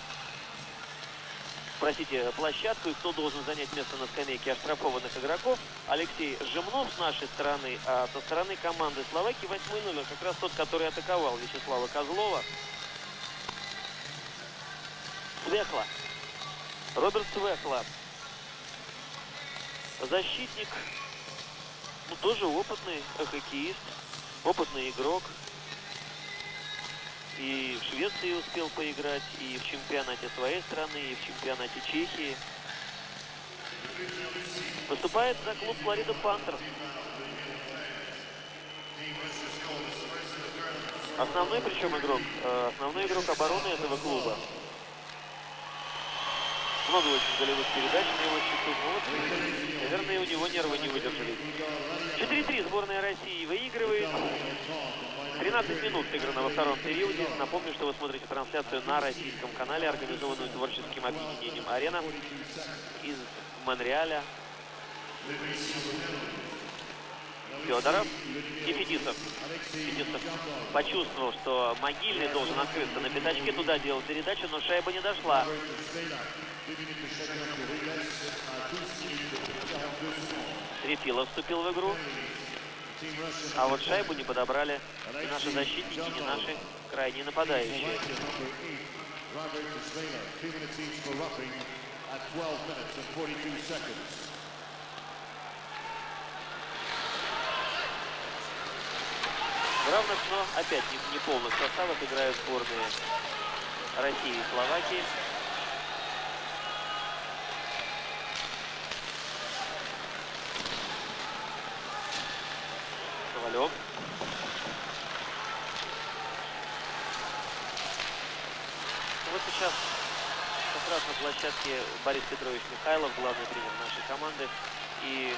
Простите, площадку, и кто должен занять место на скамейке оштрафованных игроков. Алексей Жамнов с нашей стороны, а со стороны команды Словакии 8-й номер, как раз тот, который атаковал Вячеслава Козлова. Швехла. Роберт Швехла. Защитник. Ну, тоже опытный хоккеист, опытный игрок. И в Швеции успел поиграть, и в чемпионате своей страны, и в чемпионате Чехии. Выступает за клуб Флорида Пантерс. Основной причем игрок, основной игрок обороны этого клуба. Много очень голевых передач, милый счету. Наверное, у него нервы не выдержали. 4-3 сборная России выигрывает. 13 минут сыграно во втором периоде. Напомню, что вы смотрите трансляцию на российском канале, организованную творческим объединением «Арена» из Монреаля. Федоров и Фетисов. Фетисов почувствовал, что Могильный должен открыться на пятачке, туда делал передачу, но шайба не дошла. Трефилов вступил в игру. А вот шайбу не подобрали ни наши защитники, ни наши крайние нападающие. Равных, но опять не полных составов играют сборные России и Словакии. Ковалев. Вот сейчас как раз на площадке Борис Петрович Михайлов, главный тренер нашей команды, и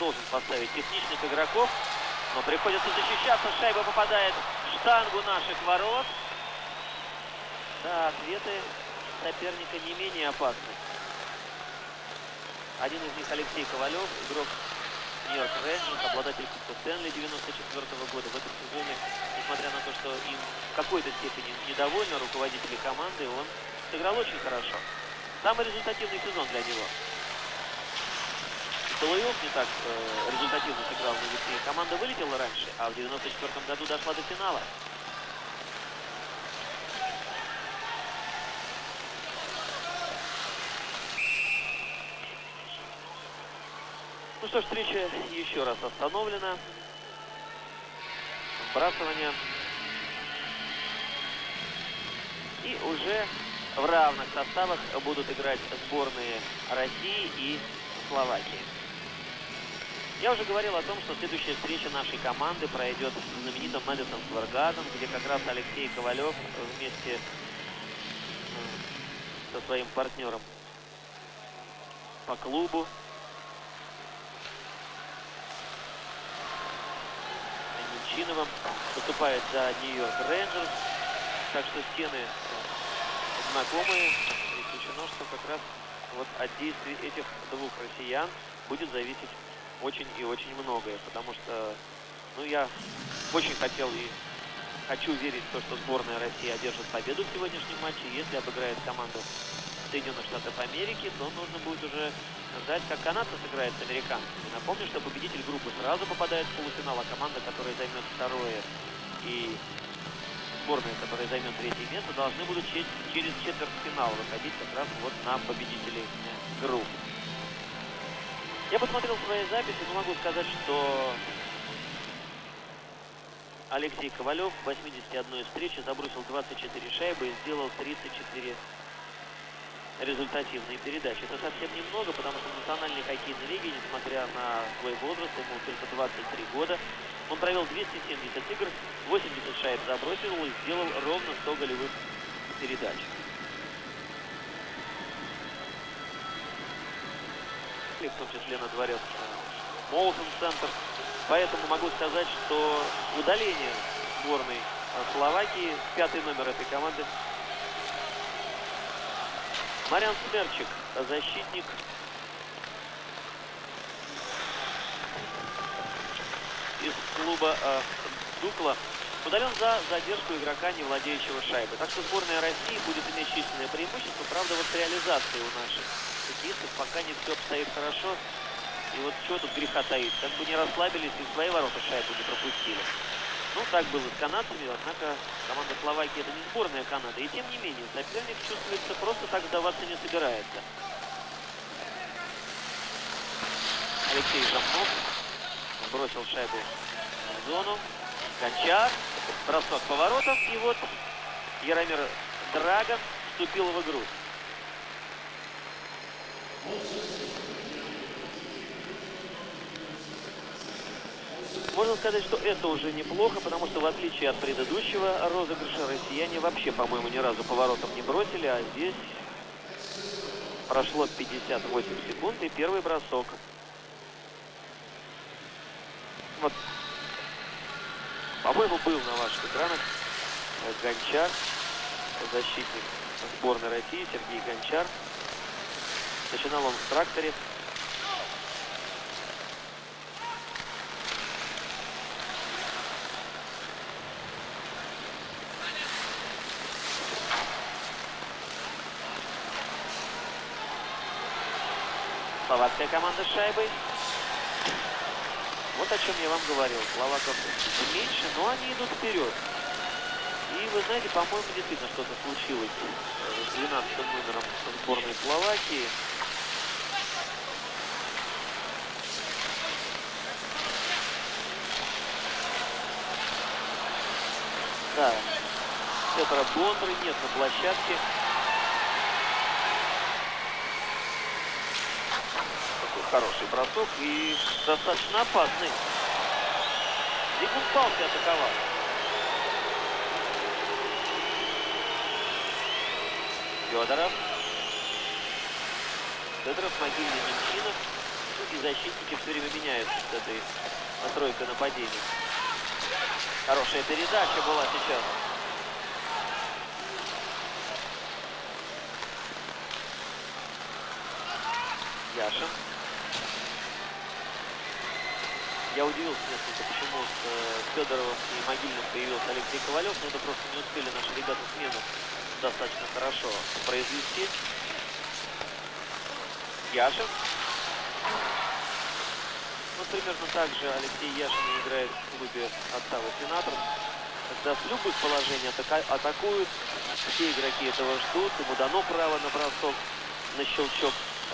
должен поставить техничных игроков. Но приходится защищаться, шайба попадает в штангу наших ворот. Да, ответы соперника не менее опасны. Один из них Алексей Ковалев, игрок Нью-Йорк Рейнджерс, обладатель Кубка Стэнли 1994-го года. В этом сезоне, несмотря на то, что им в какой-то степени недовольны руководители команды, он сыграл очень хорошо. Самый результативный сезон для него. Соловьев не так результативно сыграл на весне. Команда вылетела раньше, а в 1994 году дошла до финала. Ну что ж, встреча еще раз остановлена. Вбрасывание. И уже в равных составах будут играть сборные России и Словакии. Я уже говорил о том, что следующая встреча нашей команды пройдет в знаменитом Мэдисон Сквер Гарден, где как раз Алексей Ковалев вместе со своим партнером по клубу Немчиновым выступает за Нью-Йорк Рейнджерс. Так что стены знакомые. Не исключено, что как раз вот от действий этих двух россиян будет зависеть очень и очень многое, потому что, ну, я очень хотел и хочу верить в то, что сборная России одержит победу в сегодняшнем матче. Если обыграет команду Соединенных Штатов Америки, то нужно будет уже ждать, как канадцы сыграют с американцами. Напомню, что победитель группы сразу попадает в полуфинал, а команда, которая займет второе, и сборная, которая займет третье место, должны будут через четвертьфинал выходить как раз вот на победителей групп. Я посмотрел свои записи, но могу сказать, что Алексей Ковалев в 81 встрече забросил 24 шайбы и сделал 34 результативные передачи. Это совсем немного, потому что в национальной хоккейной лиге, несмотря на свой возраст, ему только 23 года, он провел 270 игр, 80 шайб забросил и сделал ровно 100 голевых передач. В том числе на дворец Молсон-центр. Поэтому могу сказать, что удаление сборной Словакии, пятый номер этой команды, Мариан Смерчик, защитник, из клуба Дукла, удален за задержку игрока, не владеющего шайбой. Так что сборная России будет иметь численное преимущество, правда, вот реализации у наших хоккеистов пока не все обстоит хорошо. И вот что тут греха таит, как бы не расслабились и свои ворота шайбу не пропустили. Ну, так было с канадцами, однако команда Словакии это не сборная Канады. И тем не менее, соперник чувствуется, просто так сдаваться не собирается. Алексей Жамнов бросил шайбу в зону. Гончар, бросок поворотов, и вот Яромир Драган вступил в игру. Можно сказать, что это уже неплохо, потому что в отличие от предыдущего розыгрыша россияне вообще, по-моему, ни разу поворотом не бросили, а здесь прошло 58 секунд и первый бросок. Вот, по-моему, был на ваших экранах Гончар, защитник сборной России Сергей Гончар. Начинал он в тракторе. Словацкая команда с шайбой. Вот о чем я вам говорил. Словаков меньше, но они идут вперед. И вы знаете, по-моему, действительно что-то случилось с 12-м номером сборной Словакии. Да, Петера Бондры нет на площадке. Хороший бросок и достаточно опасный. Жигмунд Палффи атаковал. Федоров, Могильный, Немчинов. И защитники все время меняются с этой настройкой нападений. Хорошая передача была сейчас. Яшин. Я удивился несколько, почему с Федоровым и Могильным появился Алексей Ковалев, но это просто не успели наши ребята смену достаточно хорошо произвести. Яшин. Вот примерно так же Алексей Яшин играет в клубе Оттавы Сенаторов. Когда с любых положений атакуют, все игроки этого ждут, ему дано право на бросок, на щелчок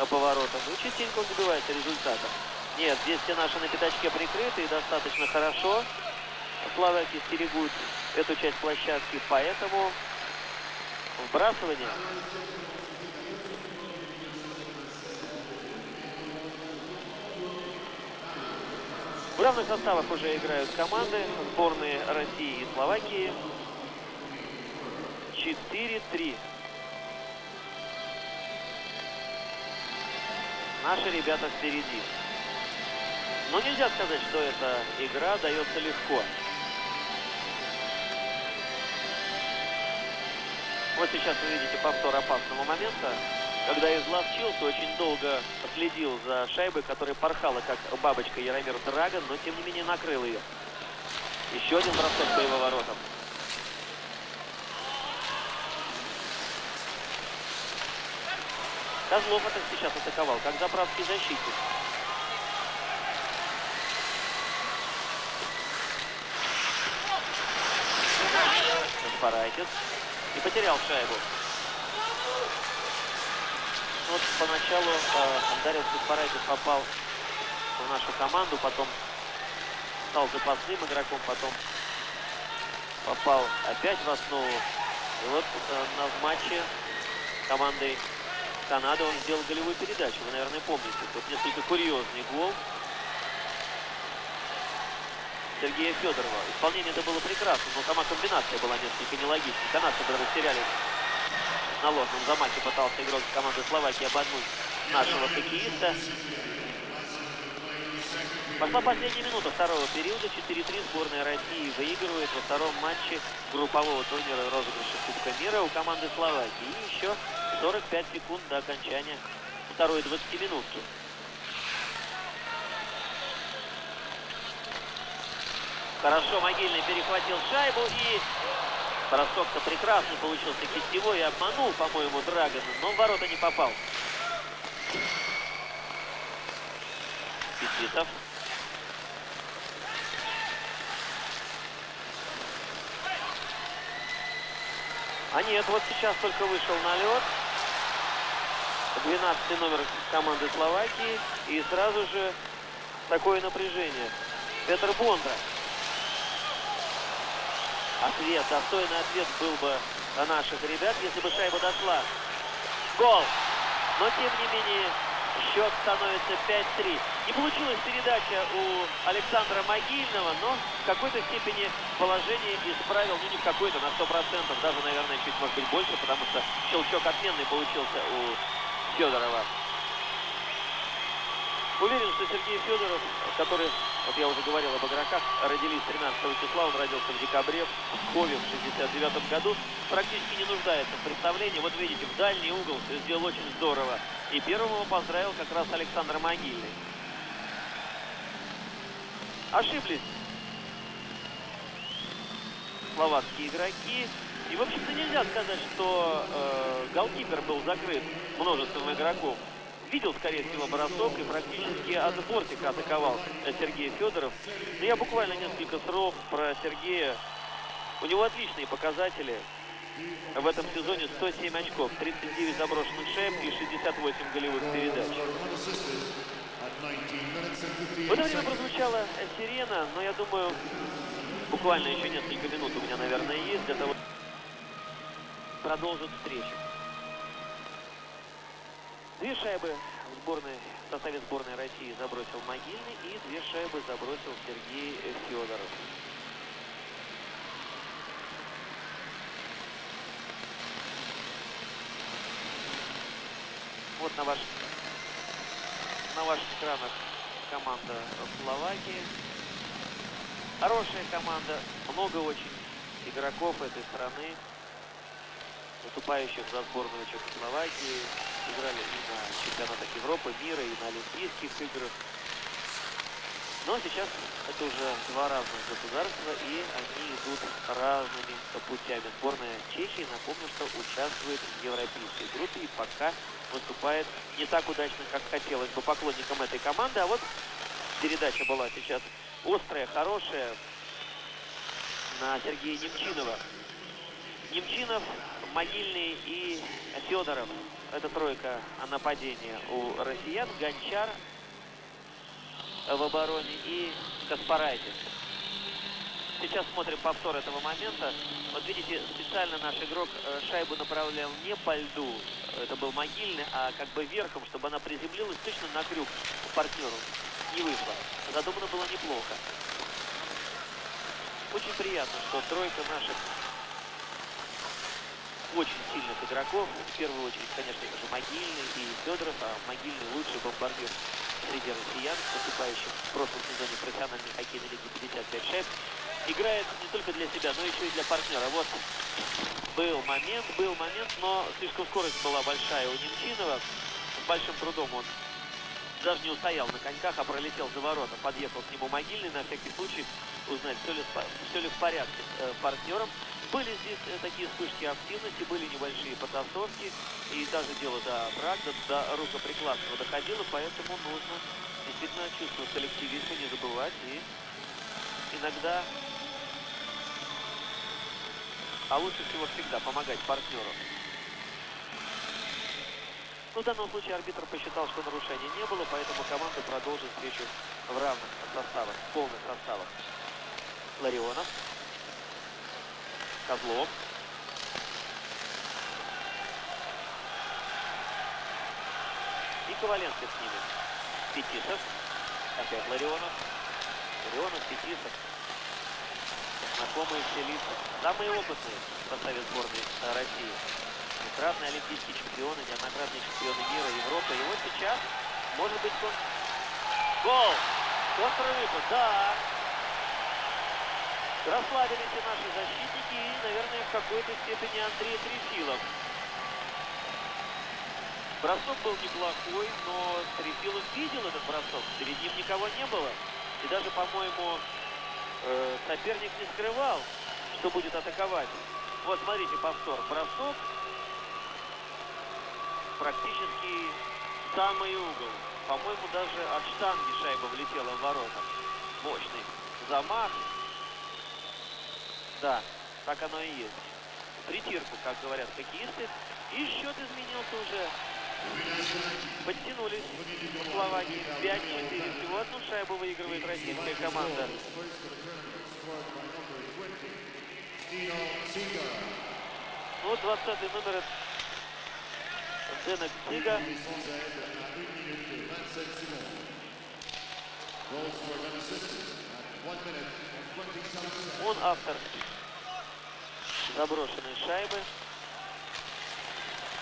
поворота. Ну, частенько он добивается результата. Нет, здесь все наши на пятачке прикрыты и достаточно хорошо. Словаки стерегут эту часть площадки, поэтому вбрасывание. В равных составах уже играют команды, сборные России и Словакии. 4-3. Наши ребята впереди. Но нельзя сказать, что эта игра дается легко. Вот сейчас вы видите повтор опасного момента, когда изловчился, очень долго следил за шайбой, которая порхала, как бабочка, Яромир Драган, но тем не менее накрыл ее. Еще один бросок по его воротам. Козлов это сейчас атаковал, как заправский защитник. Каспарайтис и потерял шайбу. Вот поначалу Дариус Каспарайтис попал в нашу команду, потом стал запасным игроком, потом попал опять в основу. И вот на матче командой Канады он сделал голевую передачу. Вы, наверное, помните. Тут несколько курьезный гол Сергея Федорова. Исполнение это было прекрасно, но сама комбинация была несколько нелогичной. Канадцы растерялись на ложном замахе. Пытался игрок команды Словакии обогнуть нашего хоккеиста. Пошла последняя минута второго периода. 4-3 сборная России выигрывает во втором матче группового турнира розыгрыша Кубка мира у команды Словакии. И еще 45 секунд до окончания второй 20-минутки. Хорошо, Могильный перехватил шайбу и бросок-то прекрасный получился, кистевой, и обманул, по-моему, Драгана, но в ворота не попал. Фетисов. А нет, вот сейчас только вышел на лед 12-й номер команды Словакии, и сразу же такое напряжение. Петер Бондра. Ответ, достойный ответ был бы на наших ребят, если бы шайба дошла. Гол! Но, тем не менее, Счет становится 5-3. Не получилась передача у Александра Могильного, но в какой-то степени положение исправил, ну не в какой-то, на 100%, даже, наверное, чуть, может быть, больше, потому что щелчок отменный получился у Федорова. Уверен, что Сергей Федоров, который, вот я уже говорил об игроках, родились 13 числа, он родился в декабре в Хове в 69 году, практически не нуждается в представлении. Вот видите, в дальний угол сделал очень здорово. И первого поздравил как раз Александр Могильный. Ошиблись словацкие игроки. И, в общем-то, нельзя сказать, что голкипер был закрыт множеством игроков. Видел, скорее всего, бросок и практически от бортика атаковал Сергей Федоров. Но я буквально несколько слов про Сергея. У него отличные показатели. В этом сезоне 107 очков, 39 заброшенных шайб и 68 голевых передач. В это время прозвучала сирена, но я думаю, буквально еще несколько минут у меня, наверное, есть для того, чтобы продолжить встречу. Две шайбы в составе сборной России забросил Могильный и две шайбы забросил Сергей Федоров. Вот на ваших экранах команда Словакии. Хорошая команда, много очень игроков этой страны, выступающих за сборную Чехословакии. Играли и на чемпионатах Европы, мира, и на Олимпийских играх. Но сейчас это уже два разных государства, и они идут разными путями. Сборная Чехии, напомню, что участвует в европейской группе и пока выступает не так удачно, как хотелось бы поклонникам этой команды. А вот передача была сейчас острая, хорошая на Сергея Немчинова. Немчинов, Могильный и Федоров. Это тройка нападения у россиян. Гончар в обороне и Каспарайтис. Сейчас смотрим повтор этого момента. Вот видите, специально наш игрок шайбу направлял не по льду, это был Могильный, а как бы верхом, чтобы она приземлилась точно на крюк к партнеру. Не вышло. Задумано было неплохо. Очень приятно, что тройка наших очень сильных игроков, в первую очередь, конечно же, Могильный и Федоров, а Могильный лучший бомбардир среди россиян, выступающих в прошлом сезоне профессиональной хоккейной лиги 55 шайб, играет не только для себя, но еще и для партнера. Вот был момент, но слишком скорость была большая у Немчинова. С большим трудом он даже не устоял на коньках, а пролетел за ворота. Подъехал к нему Могильный на всякий случай узнать, все ли в порядке с партнером. Были здесь такие вспышки активности, были небольшие потасовки, и даже дело до брака, до рукоприкладства доходило, поэтому нужно действительно чувство коллективизма не забывать и иногда, а лучше всего всегда, помогать партнеру. Но в данном случае арбитр посчитал, что нарушений не было, поэтому команда продолжит встречу в равных составах, в полных составах. Ларионов. Козлов. И Коваленко с ними. Фетисов. Опять Ларионов. Ларионов, Фетисов. Знакомые все лица. Самые опытные в составе сборной России. Неоднократные олимпийские чемпионы, неоднократные чемпионы мира, Европы. И вот сейчас, может быть, гол! Контрвыпад, да! Расслабились и наши защитники, и, наверное, в какой-то степени Андрей Трефилов. Бросок был неплохой, но Трефилов видел этот бросок. Перед ним никого не было. И даже, по-моему, соперник не скрывал, что будет атаковать. Вот, смотрите, повтор. Бросок. Практически самый угол. По-моему, даже от штанги шайба влетела в ворота. Мощный замах. Да, так оно и есть. Притирку, как говорят хоккеисты. И счет изменился уже. Подтянулись в Словакии. 5-4. Всего одну шайбу выигрывает российская команда. Ну, 20-й номер Здено Цигер. Он автор заброшенной шайбы.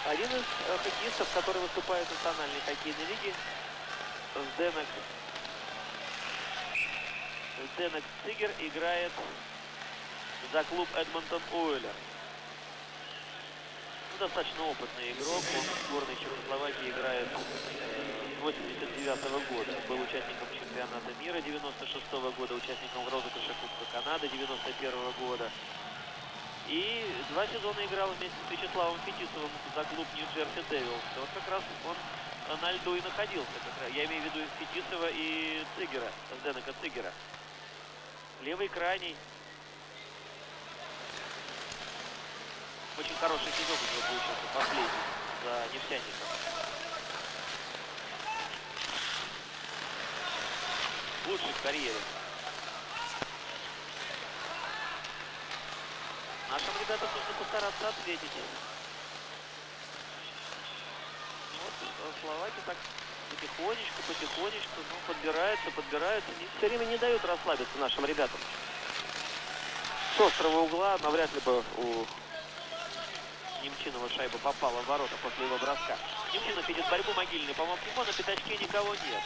Один из хоккеистов, который выступает в национальной хоккейной лиге, Здено Цигер, играет за клуб Эдмонтон Ойлер. Ну, достаточно опытный игрок. Он в сборной Чехословакии играет с 89-го года. Был участником чемпионата мира 96-го года, участником розыгрыша Кубка Канады 91-го года. И 2 сезона играл вместе с Вячеславом Фетисовым за клуб Нью-Джерси Девилс. Вот как раз он на льду и находился. Я имею в виду и Фетисова, и Цигера, Зденека Цигера. Левый крайний. Очень хороший сезон у него получился последний за нефтяником. Лучший в карьере. Нашим ребятам нужно постараться ответить. Вот словаки так потихонечку, ну, подбираются. Все время не дают расслабиться нашим ребятам. С острого угла навряд ли бы у Немчинова шайба попала в ворота после его броска. Немчинов идет в борьбу, Могильный помог ему, на пятачке никого нет.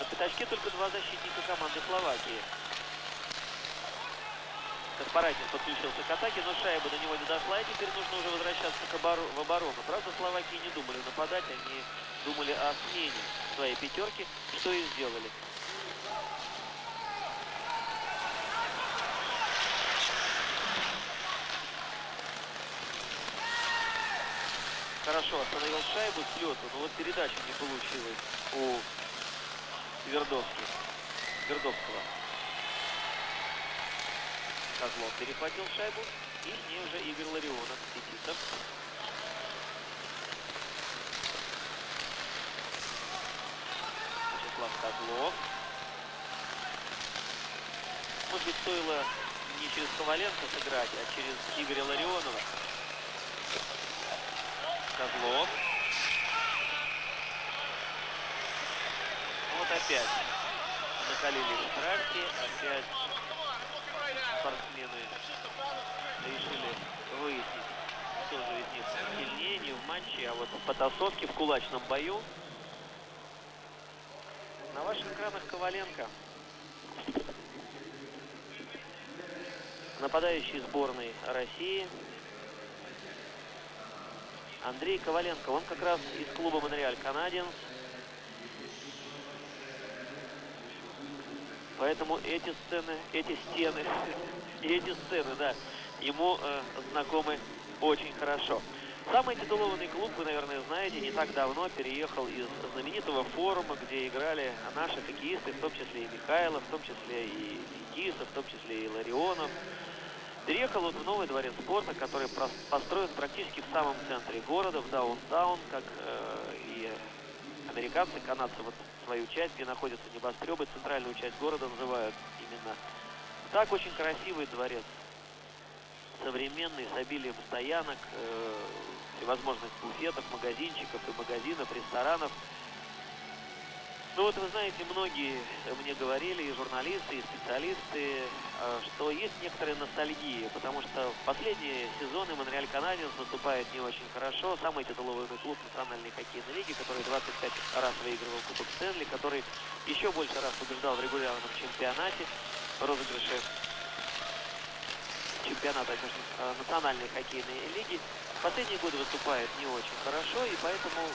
На пятачке только 2 защитника команды Словакии. Каспарайтис подключился к атаке, но шайба до него не дошла, и теперь нужно уже возвращаться в оборону. Правда, словаки не думали нападать, они думали о смене своей пятерки, что и сделали. Хорошо остановил шайбу с лету, но вот передача не получилась у Твердовского. Козлов перехватил шайбу, и с ней уже Игорь Ларионов, Фетисов. Вячеслав Козлов. Может быть, стоило не через Коваленко сыграть, а через Игоря Ларионова. Козлов. Вот опять накалили страхи, опять спортсмены решили выяснить, кто же из них сильнее, не в матче, а вот в потасовке, в кулачном бою. На ваших экранах Коваленко, нападающий сборной России. Андрей Коваленко, он как раз из клуба Монреаль Канадиенс. Поэтому эти сцены, да, ему знакомы очень хорошо. Самый титулованный клуб, вы, наверное, знаете, не так давно переехал из знаменитого форума, где играли наши хоккеисты, в том числе и Михайлов, в том числе и Фетисов, в том числе и Ларионов. Переехал он в новый дворец спорта, который построен практически в самом центре города, в даунтаун, как и американцы, канадцы, вот свою часть, где находятся небоскребы, центральную часть города называют именно так. Очень красивый дворец, современный, с обилием стоянок, всевозможных буфетов, магазинчиков и магазинов, ресторанов. Ну вот вы знаете, многие мне говорили, и журналисты, и специалисты, что есть некоторая ностальгия, потому что в последние сезоны Монреаль Канадиенс выступает не очень хорошо. Самый титулованный клуб национальной хоккейной лиги, который 25 раз выигрывал Кубок Стэнли, который еще больше раз побеждал в регулярном чемпионате, в розыгрыше чемпионата национальной хоккейной лиги. В последние годы выступает не очень хорошо, и поэтому...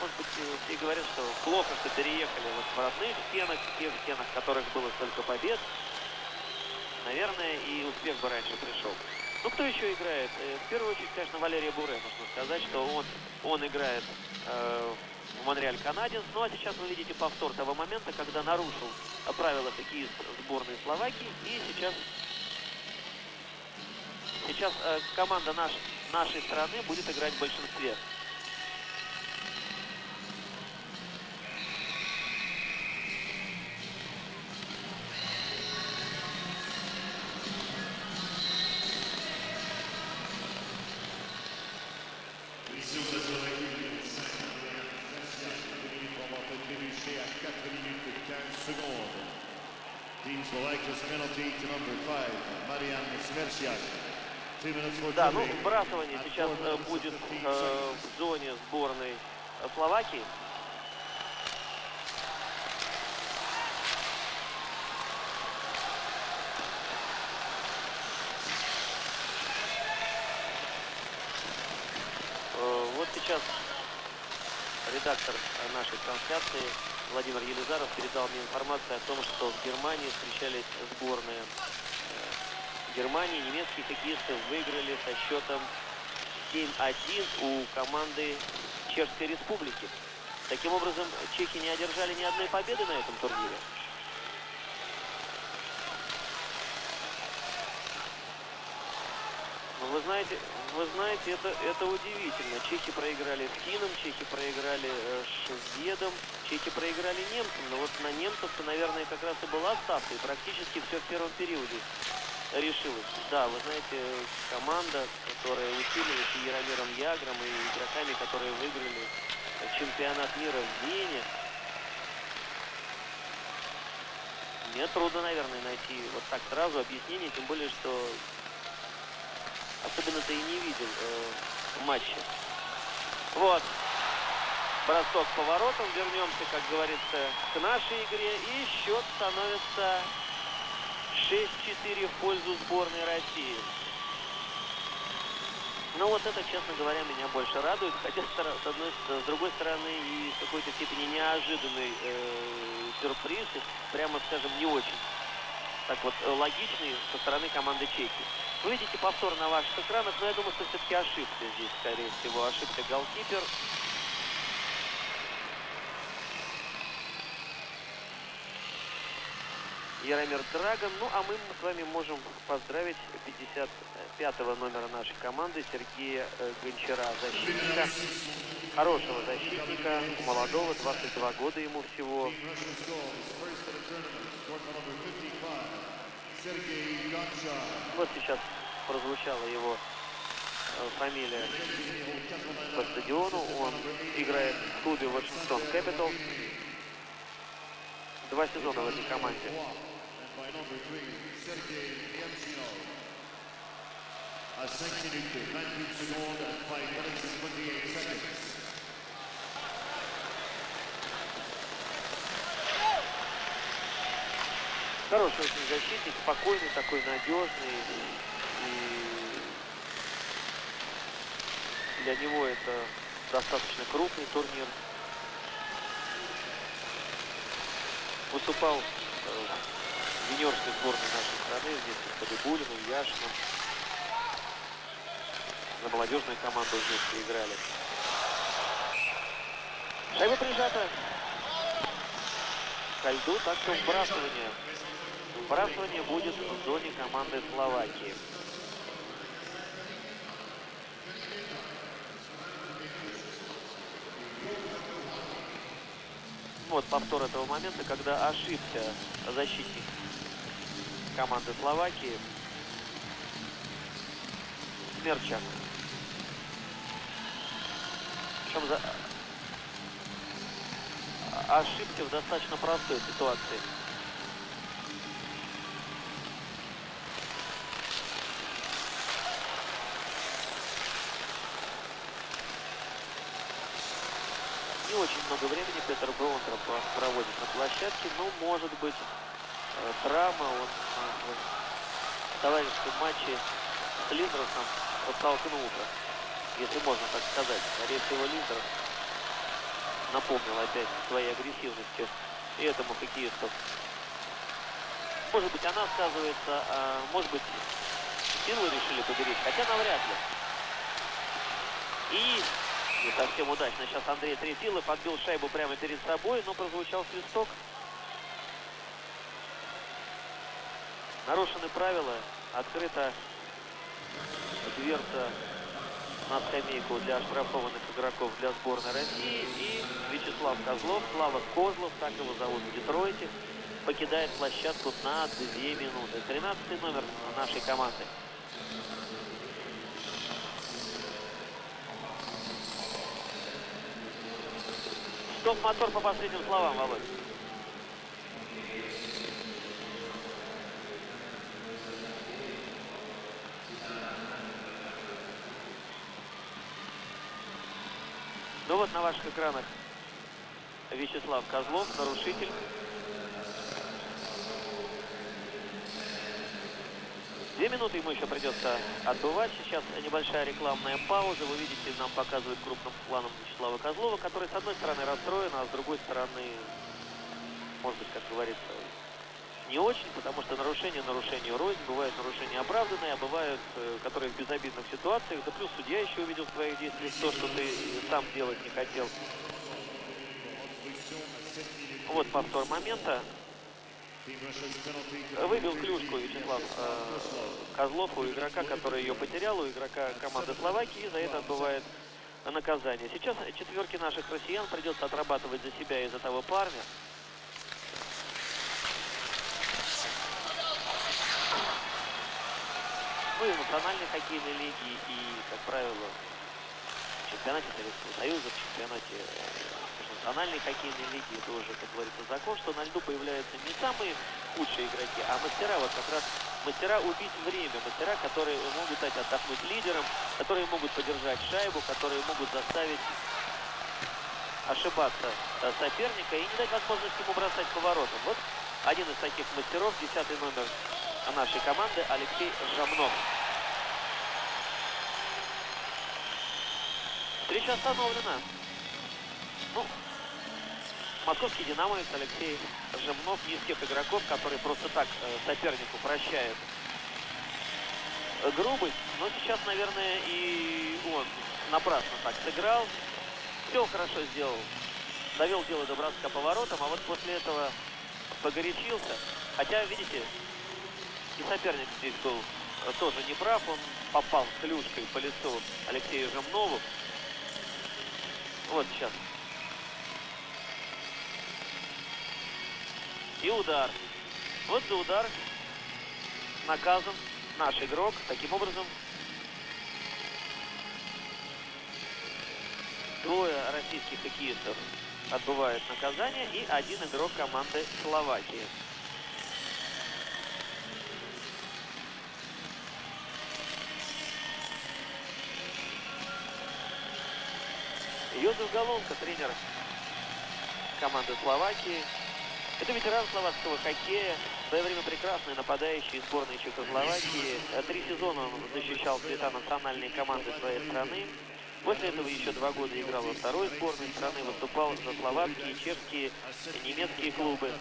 Может быть, все говорят, что плохо, что переехали вот в родных стенах, в тех стенах, в которых было столько побед. Наверное, и успех бы раньше пришел. Ну, кто еще играет? В первую очередь, конечно, Валерий Буре. Нужно сказать, что он играет в Монреаль Канадиенс. Ну, а сейчас вы видите повтор того момента, когда нарушил правила хоккеист сборной Словакии. И сейчас команда нашей страны будет играть в большинстве. Thank you. Да, ну вбрасывание сейчас будет в зоне сборной Словакии. Вот сейчас редактор нашей трансляции Владимир Елизаров передал мне информацию о том, что в Германии встречались сборные Германии. Немецкие хоккеисты выиграли со счетом 7-1 у команды Чешской Республики. Таким образом, чехи не одержали ни одной победы на этом турнире. Вы знаете, это удивительно. Чехи проиграли финнам, чехи проиграли шведам, чехи проиграли немцам. Но вот на немцев-то, наверное, как раз и была ставка. И практически все в первом периоде решилось. Да, вы знаете, команда, которая усилилась и Яромиром Ягром, и игроками, которые выиграли чемпионат мира в Вене. Мне трудно, наверное, найти вот так сразу объяснение, тем более, что особенно-то и не видел матча. Вот. Бросок с поворотом. Вернемся, как говорится, к нашей игре. И счет становится 6-4 в пользу сборной России. Ну вот это, честно говоря, меня больше радует. Хотя, с другой стороны, и в какой-то степени неожиданный сюрприз. Прямо, скажем, не очень так вот логичный со стороны команды Чехии. Вы видите повтор на ваших экранах, но я думаю, что все-таки ошибка здесь, скорее всего. Ошибка голкипер. Яромир Драган. Ну, а мы с вами можем поздравить 55-го номера нашей команды Сергея Гончара. Защитника, хорошего защитника, молодого, 22 года ему всего. Вот сейчас прозвучала его фамилия по стадиону. Он играет в клубе Вашингтон Кэпитал. 2 сезона в этой команде. Хороший очень защитник, спокойный, такой надежный. И для него это достаточно крупный турнир. Выступал в юниорской сборной нашей страны вместе с Хабибулиным, Яшином. На молодежную команду вместе играли. Шайба прижата к льду, так что вбрасывание. Вбрасывание будет в зоне команды Словакии. Вот повтор этого момента, когда ошибся защитник команды Словакии Смерчак. Причем ошибся в достаточно простой ситуации. Не очень много времени Петер Бондра проводит на площадке, но может быть травма. Он в товарищеском матче с Линдерсом подтолкнулся, если можно так сказать. Скорее всего, Линдерс напомнил опять своей агрессивностью и этому хоккеисту. Может быть, она сказывается, а может быть, силы решили поберечь, хотя навряд ли. И не совсем удачно. Сейчас Андрей Трефилов отбил шайбу прямо перед собой, но прозвучал свисток. Нарушены правила. Открыта дверца на скамейку для оштрафованных игроков для сборной России. И Вячеслав Козлов, Слава Козлов, так его зовут в Детройте, покидает площадку на 2 минуты. 13-й номер нашей команды. Стоп-мотор по последним словам, Володь. вот на ваших экранах Вячеслав Козлов, нарушитель. Две минуты ему еще придется отбывать. Сейчас небольшая рекламная пауза. Вы видите, нам показывают крупным планом Вячеслава Козлова, который с одной стороны расстроен, а с другой стороны, может быть, как говорится, не очень, потому что нарушения нарушению рознь. Бывают нарушения оправданные, а бывают, которые в безобидных ситуациях. Да плюс судья еще увидел в своих действиях то, что ты сам делать не хотел. Вот повтор момента. Выбил клюшку Вячеслав Козлов у игрока, который ее потерял, у игрока команды Словакии, и за это отбывает наказание. Сейчас четверки наших россиян придется отрабатывать за себя и за того парня. Ну и в национальной хоккейной лиге, и, как правило, в чемпионате Советского Союза, в чемпионате национальной хоккейной лиги, это уже, как говорится, закон, что на льду появляются не самые худшие игроки, а мастера, вот как раз мастера убить время, мастера, которые могут дать отдохнуть лидерам, которые могут подержать шайбу, которые могут заставить ошибаться соперника и не дать возможности ему бросать поворотом. Вот один из таких мастеров, 10-й номер нашей команды, Алексей Жамнов. 3 часа остановлена. Ну, московский динамовец Алексей Жамнов не из тех игроков, которые просто так сопернику прощают грубость. Но сейчас, наверное, и он напрасно так сыграл. Все хорошо сделал. Довел дело до броска поворотом, а вот после этого погорячился. Хотя, видите, и соперник здесь был тоже неправ. Он попал клюшкой по лицу Алексею Жамнову. Вот сейчас. И удар. Вот за удар наказан наш игрок. Таким образом, двое российских хоккеистов отбывают наказание и один игрок команды Словакии. Йозеф Головко, тренер команды Словакии. Это ветеран словацкого хоккея, в свое время прекрасный нападающий сборной Чехословакии. 3 сезона он защищал цвета национальной команды своей страны. После этого еще 2 года играл во второй сборной страны, выступал за словацкие, чешские, немецкие клубы.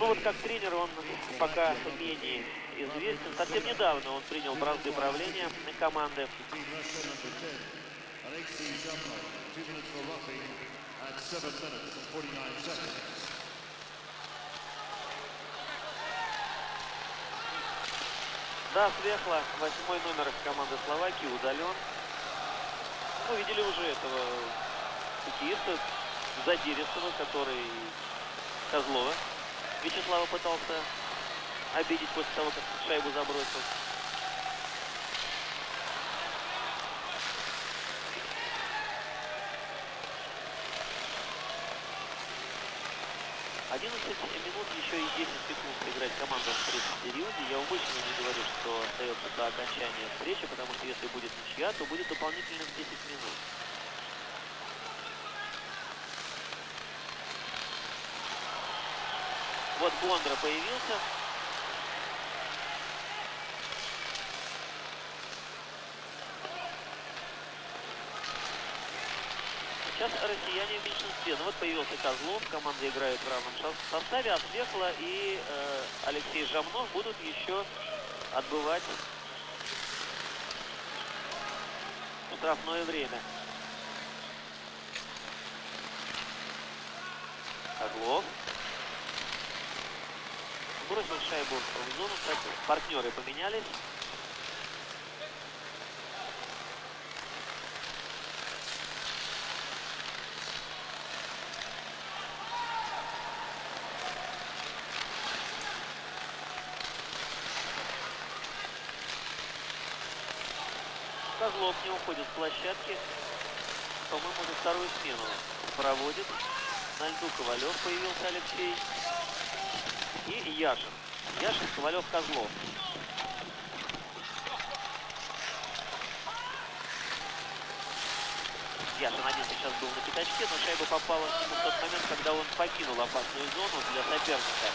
Ну вот как тренер он пока менее известен. Совсем недавно он принял бразды правления команды. Да, Швехла, 8-й номер команды Словакии, удален. Мы видели уже этого хоккеиста Задирисова, который Козлова Вячеслава пытался обидеть после того, как шайбу забросил. Команда в третьем периоде. Я умышленно не говорю, что остается до окончания встречи, потому что если будет ничья, то будет дополнительных 10 минут. Вот Бондра появился. Сейчас россияне в меньшинстве. Ну вот появился Козлов, команда играет в равном составе, Отвлекла и Алексей Жамнов будут еще отбывать штрафное время. Козлов бросил шайбу в зону, кстати, партнеры поменялись. Козлов не уходит с площадки. По-моему, уже вторую смену проводит. На льду Ковалев появился Алексей. И Яшин. Яшин, Ковалев, Козлов. друзья, канадец сейчас был на пятачке, но шайба попала к нему в тот момент, когда он покинул опасную зону для соперника.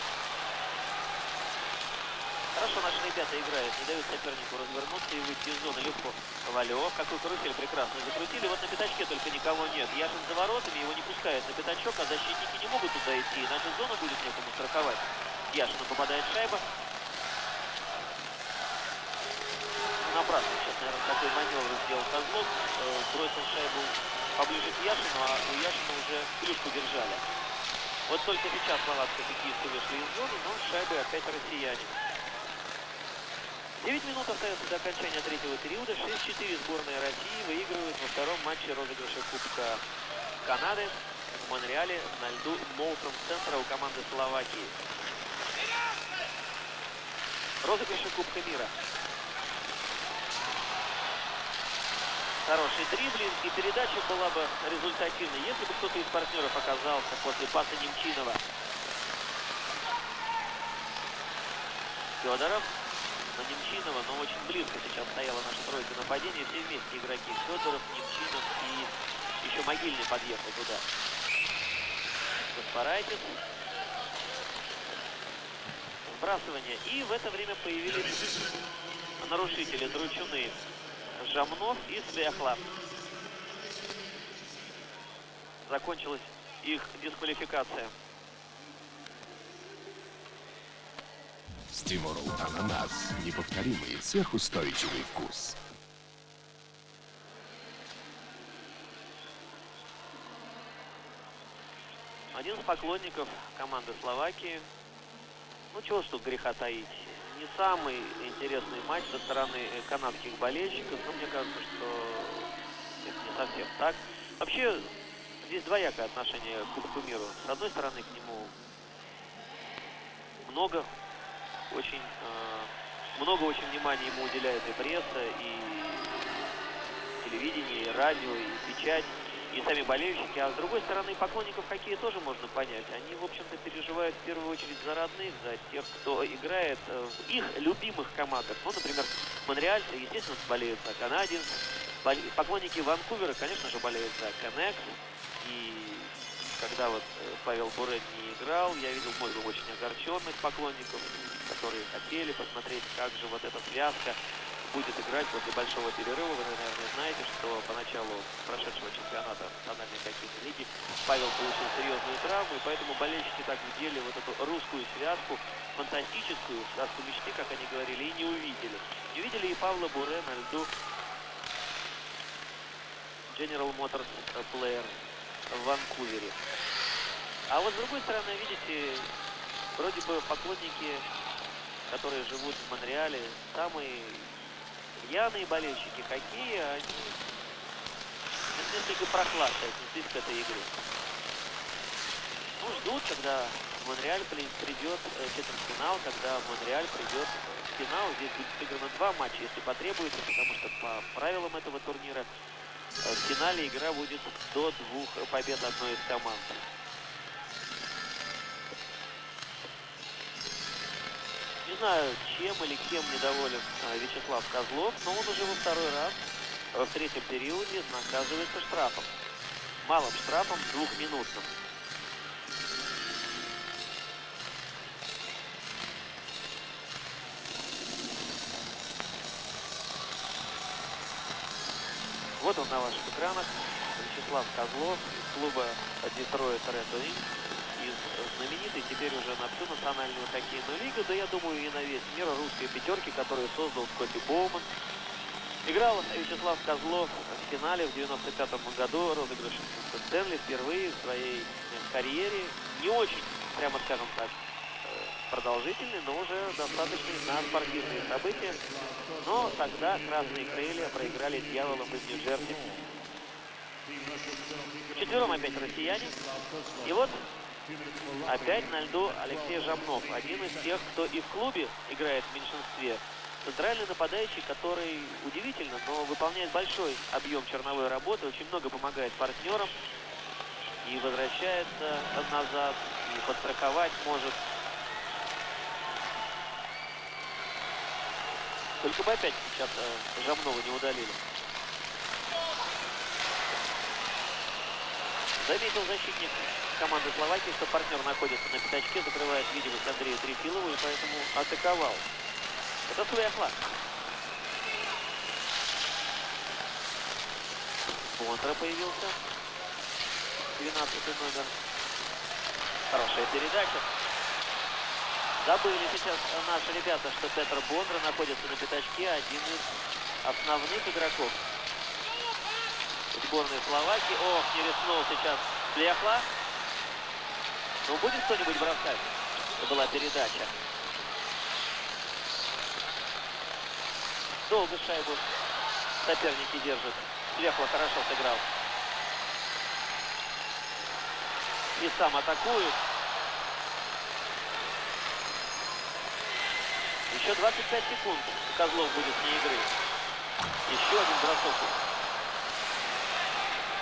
Хорошо наши ребята играют, не дают сопернику развернуться и выйти из зоны легко. Ковалев, какой крутиль, прекрасно закрутили. Вот на пятачке только никого нет. Яшин за воротами, его не пускают на пятачок, а защитники не могут туда идти. Иначе зону будет некому страховать. Яшину попадает шайба. Напрасно сейчас, наверное, такой маневр сделал Козлов. Бросил шайбу поближе к Яшину, а у Яшина уже клюшку держали. Вот только сейчас малатка хоккеисты вышли из зоны, но шайбы опять россияне. 9 минут остается до окончания третьего периода. 6-4 сборная России выигрывает во втором матче розыгрыша Кубка Канады в Монреале на льду Молсон-центра у команды Словакии. Розыгрыша Кубка мира. Хороший дриблинг, и передача была бы результативной, если бы кто-то из партнеров оказался после паса Немчинова. Федоров. На Немчинова, но очень близко сейчас стояла наша тройка нападения. Все вместе игроки. Федоров, Немчинов и еще Могильный подъехал туда. Каспарайтис. Сбрасывание. И в это время появились нарушители. Дручуны Жамнов и Швехла. Закончилась их дисквалификация. Стимул ананас. Неповторимый, сверхустойчивый вкус. Один из поклонников команды Словакии. Ну чего ж тут греха таить. Не самый интересный матч со стороны канадских болельщиков. Но мне кажется, что это не совсем так. Вообще, здесь двоякое отношение к Кубку мира. С одной стороны, к нему очень много внимания ему уделяет и пресса, и телевидение, и радио, и печать, и сами болельщики. А с другой стороны, поклонников хоккея тоже можно понять. Они, в общем-то, переживают в первую очередь за родных, за тех, кто играет в их любимых командах. Ну, например, монреальцы, естественно, болеют за канадец. Поклонники Ванкувера, конечно же, болеют за Коннект. И когда вот Павел Буре не играл, я видел много очень огорченных поклонников, которые хотели посмотреть, как же вот эта связка будет играть после большого перерыва. Вы, наверное, знаете, что по началу прошедшего чемпионата национальной хоккейной лиги Павел получил серьезную травму, и поэтому болельщики так видели вот эту русскую связку, фантастическую связку мечты, как они говорили, и не увидели. Не увидели и Павла Буре на льду General Motors Players в Ванкувере. А вот с другой стороны, видите, вроде бы поклонники, которые живут в Монреале, самые пьяные болельщики хоккея, они несколько прохладно отнеслись к этой игре. Ну, ждут, когда в Монреаль придет четвертьфинал, когда в Монреаль придет финал. Здесь будет сыграно 2 матча, если потребуется, потому что по правилам этого турнира в финале игра будет до 2 побед одной из команд. Не знаю, чем или кем недоволен Вячеслав Козлов, но он уже во второй раз в третьем периоде наказывается штрафом. Малым штрафом, 2-минутным. Вот он на ваших экранах, Вячеслав Козлов из клуба Detroit Red Wings, из знаменитой теперь уже на всю национальную хоккейную лигу, да я думаю и на весь мир русской пятерки, которую создал Скотти Боуман. Играл Вячеслав Козлов в финале в 95-м году розыгрыша Стэнли впервые в своей карьере. Не очень, прямо скажем так, продолжительный, но уже достаточный на спортивные события. Но тогда красные крылья проиграли дьяволам из Нью-Джерси. Вчетвером опять россияне. И вот опять на льду Алексей Жамнов. Один из тех, кто и в клубе играет в меньшинстве. Центральный нападающий, который удивительно, но выполняет большой объем черновой работы. Очень много помогает партнерам. И возвращается назад. И подстраховать может. Только бы опять сейчас Жамнова не удалили. Заметил защитник команды Словакии, что партнер находится на пятачке, закрывает видимость Андрею Трефилову, и поэтому атаковал. Это Швехла. Бондра появился. 12-й номер. Хорошая передача. Забыли сейчас наши ребята, что Петер Бондра находится на пятачке, один из основных игроков сборной Словакии. Ох, не рискнул сейчас Швехла. Ну, будет кто-нибудь бросать? Это была передача. Долго шайбу соперники держат. Швехла хорошо сыграл. И сам атакует. Еще 25 секунд. Козлов будет вне игры. Еще один бросок.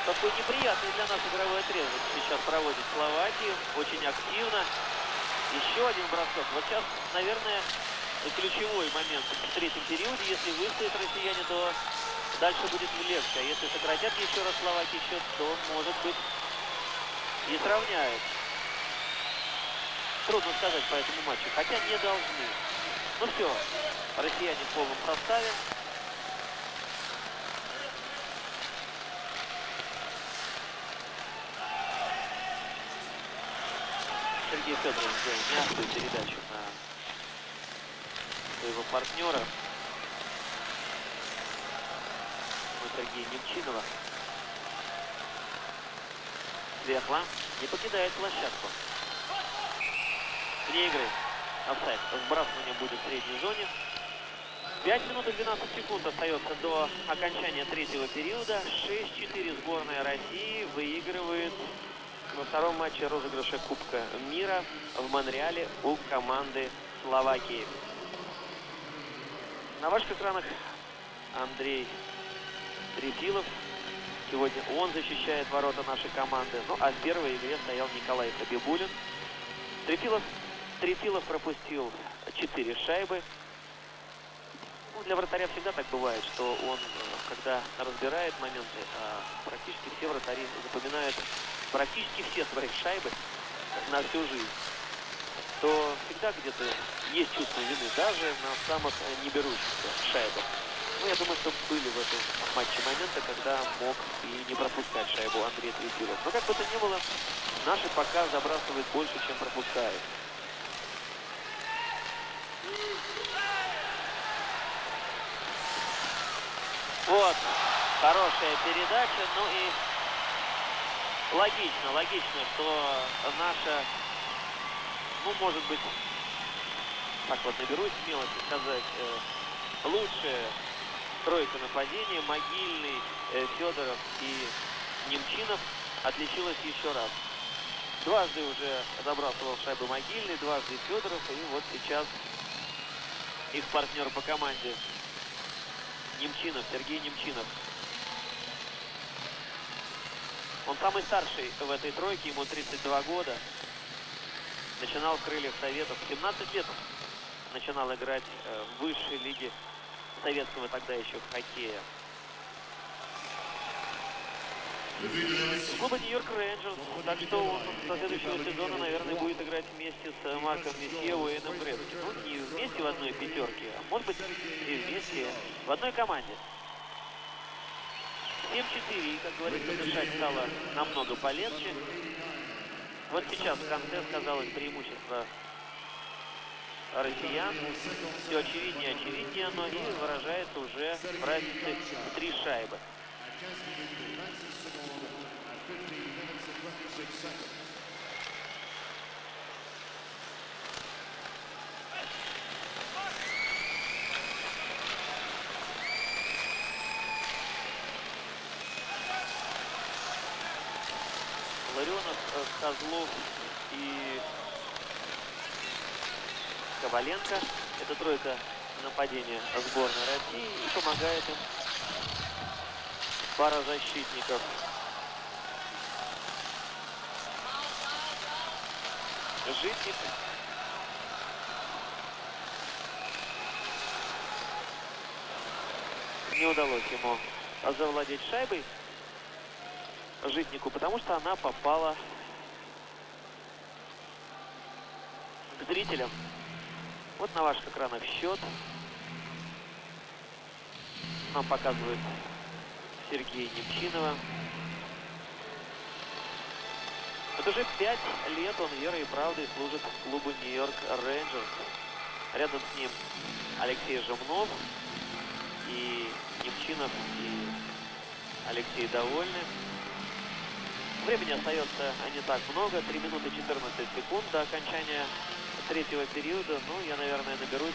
Такой неприятный для нас игровой отрезок сейчас проводит Словакию. Очень активно. Еще один бросок. Вот сейчас, наверное, ключевой момент в третьем периоде. Если выстоят россияне, то дальше будет легче. А если сократят еще раз Словакии счет, то, может быть, и сравняют. Трудно сказать по этому матчу. Хотя не должны. Ну все. Россияне полным проставим. Сергей Федоров сделал мягкую передачу на своего партнера. Вот Сергея Немчинова. Швехла не покидает площадку. Вне игры. Офсайд. Сбрасывание будет в средней зоне. 5 минут и 12 секунд остается до окончания третьего периода. 6-4 сборная России выигрывает во втором матче розыгрыша Кубка мира в Монреале у команды Словакии. На ваших экранах Андрей Трефилов. Сегодня он защищает ворота нашей команды. Ну, а в первой игре стоял Николай Хабибулин. Трефилов пропустил 4 шайбы. Ну, для вратаря всегда так бывает, что он, когда разбирает моменты, практически все вратари запоминают практически все свои шайбы на всю жизнь, то всегда где-то есть чувство вины даже на самых неберущихся шайбах. Ну, я думаю, что были в этом матче моменты, когда мог и не пропускать шайбу Андрей Трефилов. Но как бы то ни было, наши пока забрасывают больше, чем пропускают. Вот, хорошая передача, ну и логично, что наша, ну, может быть, так вот наберусь смелости сказать, лучшая тройка нападения, Могильный, Федоров и Немчинов, отличилась еще раз. Дважды уже забрасывал шайбу Могильный, дважды Федоров, и вот сейчас их партнер по команде Немчинов, Сергей Немчинов. Он самый старший в этой тройке, ему 32 года. Начинал в крыльях Советов. 17 лет начинал играть в высшей лиге советского тогда еще хоккея. Клуб Нью-Йорк Рейнджерс, так что он со следующего сезона, наверное, будет играть вместе с Марком Месьео и Эном Бредки. Ну, не вместе в одной пятерке, а может быть и вместе в одной команде. 7-4, как говорится, дышать стало намного полегче. Вот сейчас в конце сказалось преимущество россиян. Все очевиднее и очевиднее оно и выражается уже в разнице в 3 шайбы. Ларионов, Козлов и Коваленко. Это тройка нападения сборной России, и помогает им пара защитников. Житник. Не удалось ему завладеть шайбой. Житнику, потому что она попала к зрителям. Вот на ваших экранах счет. Нам показывают Сергея Немчинова. Вот уже 5 лет он верой и правдой служит клубу Нью-Йорк Рейнджерс. Рядом с ним Алексей Жамнов, и Немчинов, и Алексей довольны. Времени остается не так много, 3 минуты 14 секунд до окончания третьего периода. Ну, я, наверное, наберусь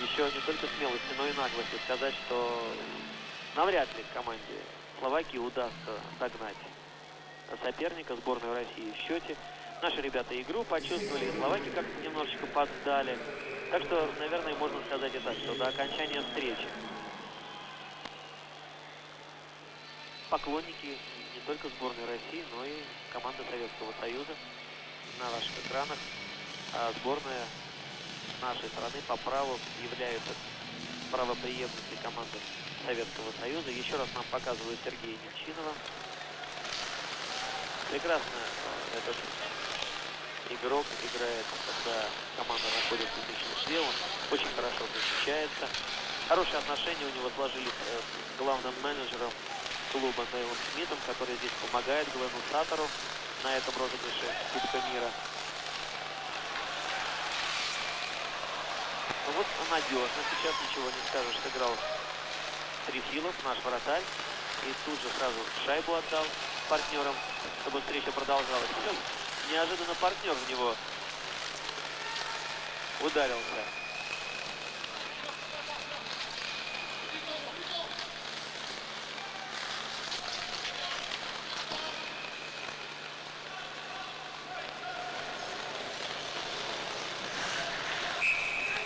еще не только смелости, но и наглости сказать, что навряд ли команде Словакии удастся догнать соперника, сборную России, в счете. Наши ребята игру почувствовали, словаки как-то немножечко поддали. Так что, наверное, можно сказать и так, что до окончания встречи поклонники не только сборной России, но и команды Советского Союза на ваших экранах. А сборная нашей страны по праву является правопреемницей команды Советского Союза. Еще раз нам показывают Сергея Немчинова. Прекрасно этот игрок играет, когда команда находится в личном деле. Он очень хорошо защищается. Хорошие отношения у него сложились с главным менеджером клуба Нейлом Смитом, который здесь помогает Глену Саттеру на этом розыгрыше Кубка мира. Ну вот надежно, сейчас ничего не скажешь, сыграл Трефилов, наш вратарь, и тут же сразу шайбу отдал партнерам, чтобы встреча продолжалась. Неожиданно партнер в него ударился.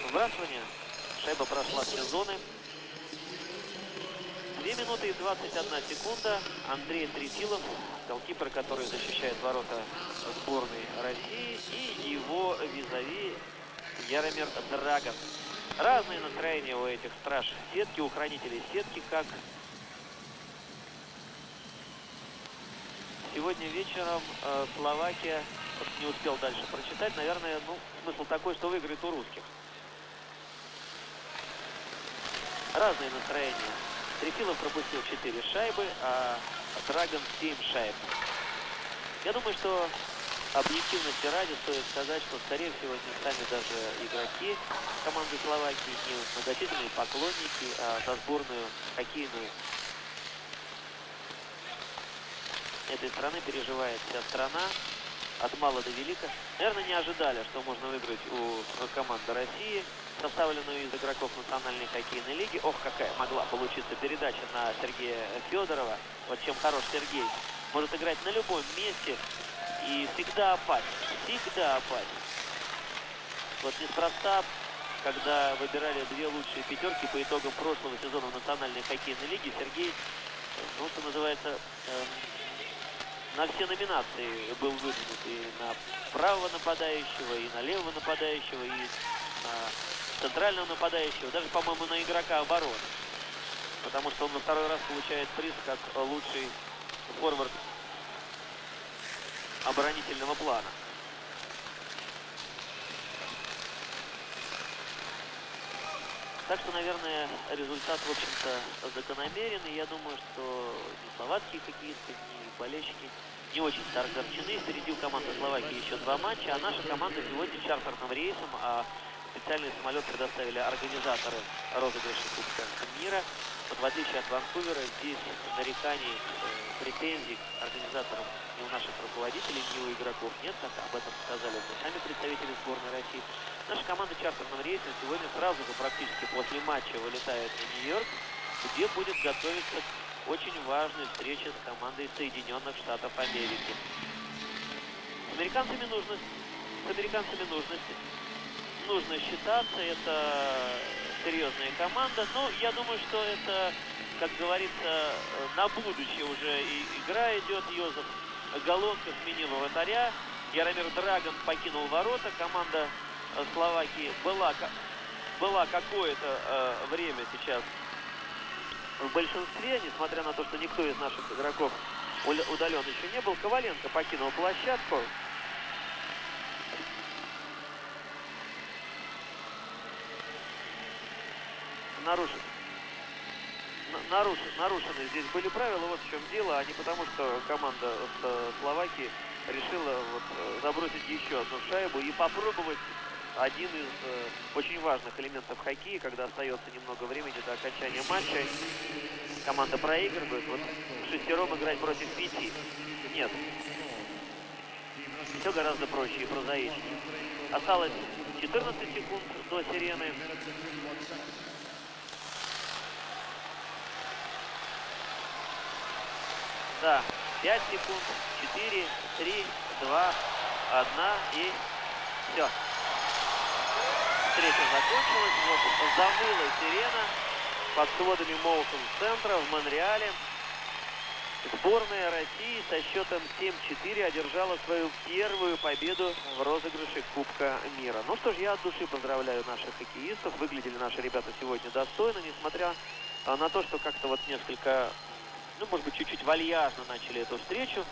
Выбрасывание. Шайба прошла все зоны. 2 минуты и 21 секунда. Андрей Трефилов, голкипер, который защищает ворота сборной России, и его визави Яромир Драган. Разные настроения у этих страж сетки, у хранителей сетки, как сегодня вечером Словакия, не успел дальше прочитать, наверное, ну, смысл такой, что выиграет у русских. Разные настроения. Трефилов пропустил 4 шайбы, а Драган 7 шайб. Я думаю, что объективности ради стоит сказать, что, скорее всего, не сами даже игроки команды Словакии, не многочисленные поклонники, а за сборную хоккейную этой страны переживает вся страна. От мала до велика. Наверное, не ожидали, что можно выиграть у команды России, составленную из игроков национальной хоккейной лиги. Ох, какая могла получиться передача на Сергея Федорова. Вот чем хорош Сергей. Может играть на любом месте и всегда опасен. Всегда опасен. Вот неспроста, когда выбирали 2 лучшие пятерки по итогам прошлого сезона в национальной хоккейной лиге, Сергей, ну, что называется, на все номинации был выдвинут, и на правого нападающего, и на левого нападающего, и на центрального нападающего, даже, по-моему, на игрока обороны. Потому что он на 2-й раз получает приз как лучший форвард оборонительного плана. Так что, наверное, результат, в общем-то, закономерен. И я думаю, что ни словацкие хоккеисты, ни болельщики не очень огорчены. Впереди у команды Словакии еще 2 матча. А наша команда сегодня чартерным рейсом, а специальный самолет предоставили организаторы розыгрыша Кубка мира. Вот в отличие от Ванкувера, здесь нареканий, претензий к организаторам ни у наших руководителей, ни у игроков нет, как об этом сказали сами представители сборной России. Наша команда чартерным рейсом сегодня сразу же практически после матча вылетает на Нью-Йорк, где будет готовиться к очень важной встрече с командой Соединенных Штатов Америки. С американцами нужно считаться, это серьезная команда, но я думаю, что это, как говорится, на будущее уже и игра идет. Йозеф Голонко сменил вратаря, Яромир Драган покинул ворота, команда Словакии была какое-то время сейчас в большинстве, несмотря на то, что никто из наших игроков удален еще не был. Коваленко покинул площадку. Нарушены здесь были правила, вот в чем дело, а не потому, что команда Словакии решила вот забросить еще одну шайбу и попробовать один из очень важных элементов хоккея, когда остается немного времени до окончания матча. Команда проигрывает, вот шестером играть против пяти. Нет. Все гораздо проще и прозаичнее. Осталось 14 секунд до сирены. Да, 5 секунд, 4, 3, 2, 1 и все. Встреча закончилась, вот замыла сирена под сводами Молсон-центра в Монреале. Сборная России со счетом 7-4 одержала свою первую победу в розыгрыше Кубка Мира. Ну что ж, я от души поздравляю наших хоккеистов. Выглядели наши ребята сегодня достойно, несмотря на то, что как-то вот несколько... Ну, может быть, чуть-чуть вальяжно начали эту встречу,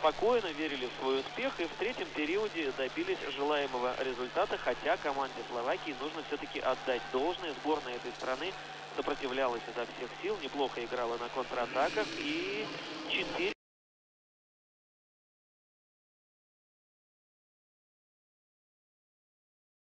спокойно верили в свой успех и в третьем периоде добились желаемого результата, хотя команде Словакии нужно все-таки отдать должное. Сборная этой страны сопротивлялась изо всех сил, неплохо играла на контратаках и 4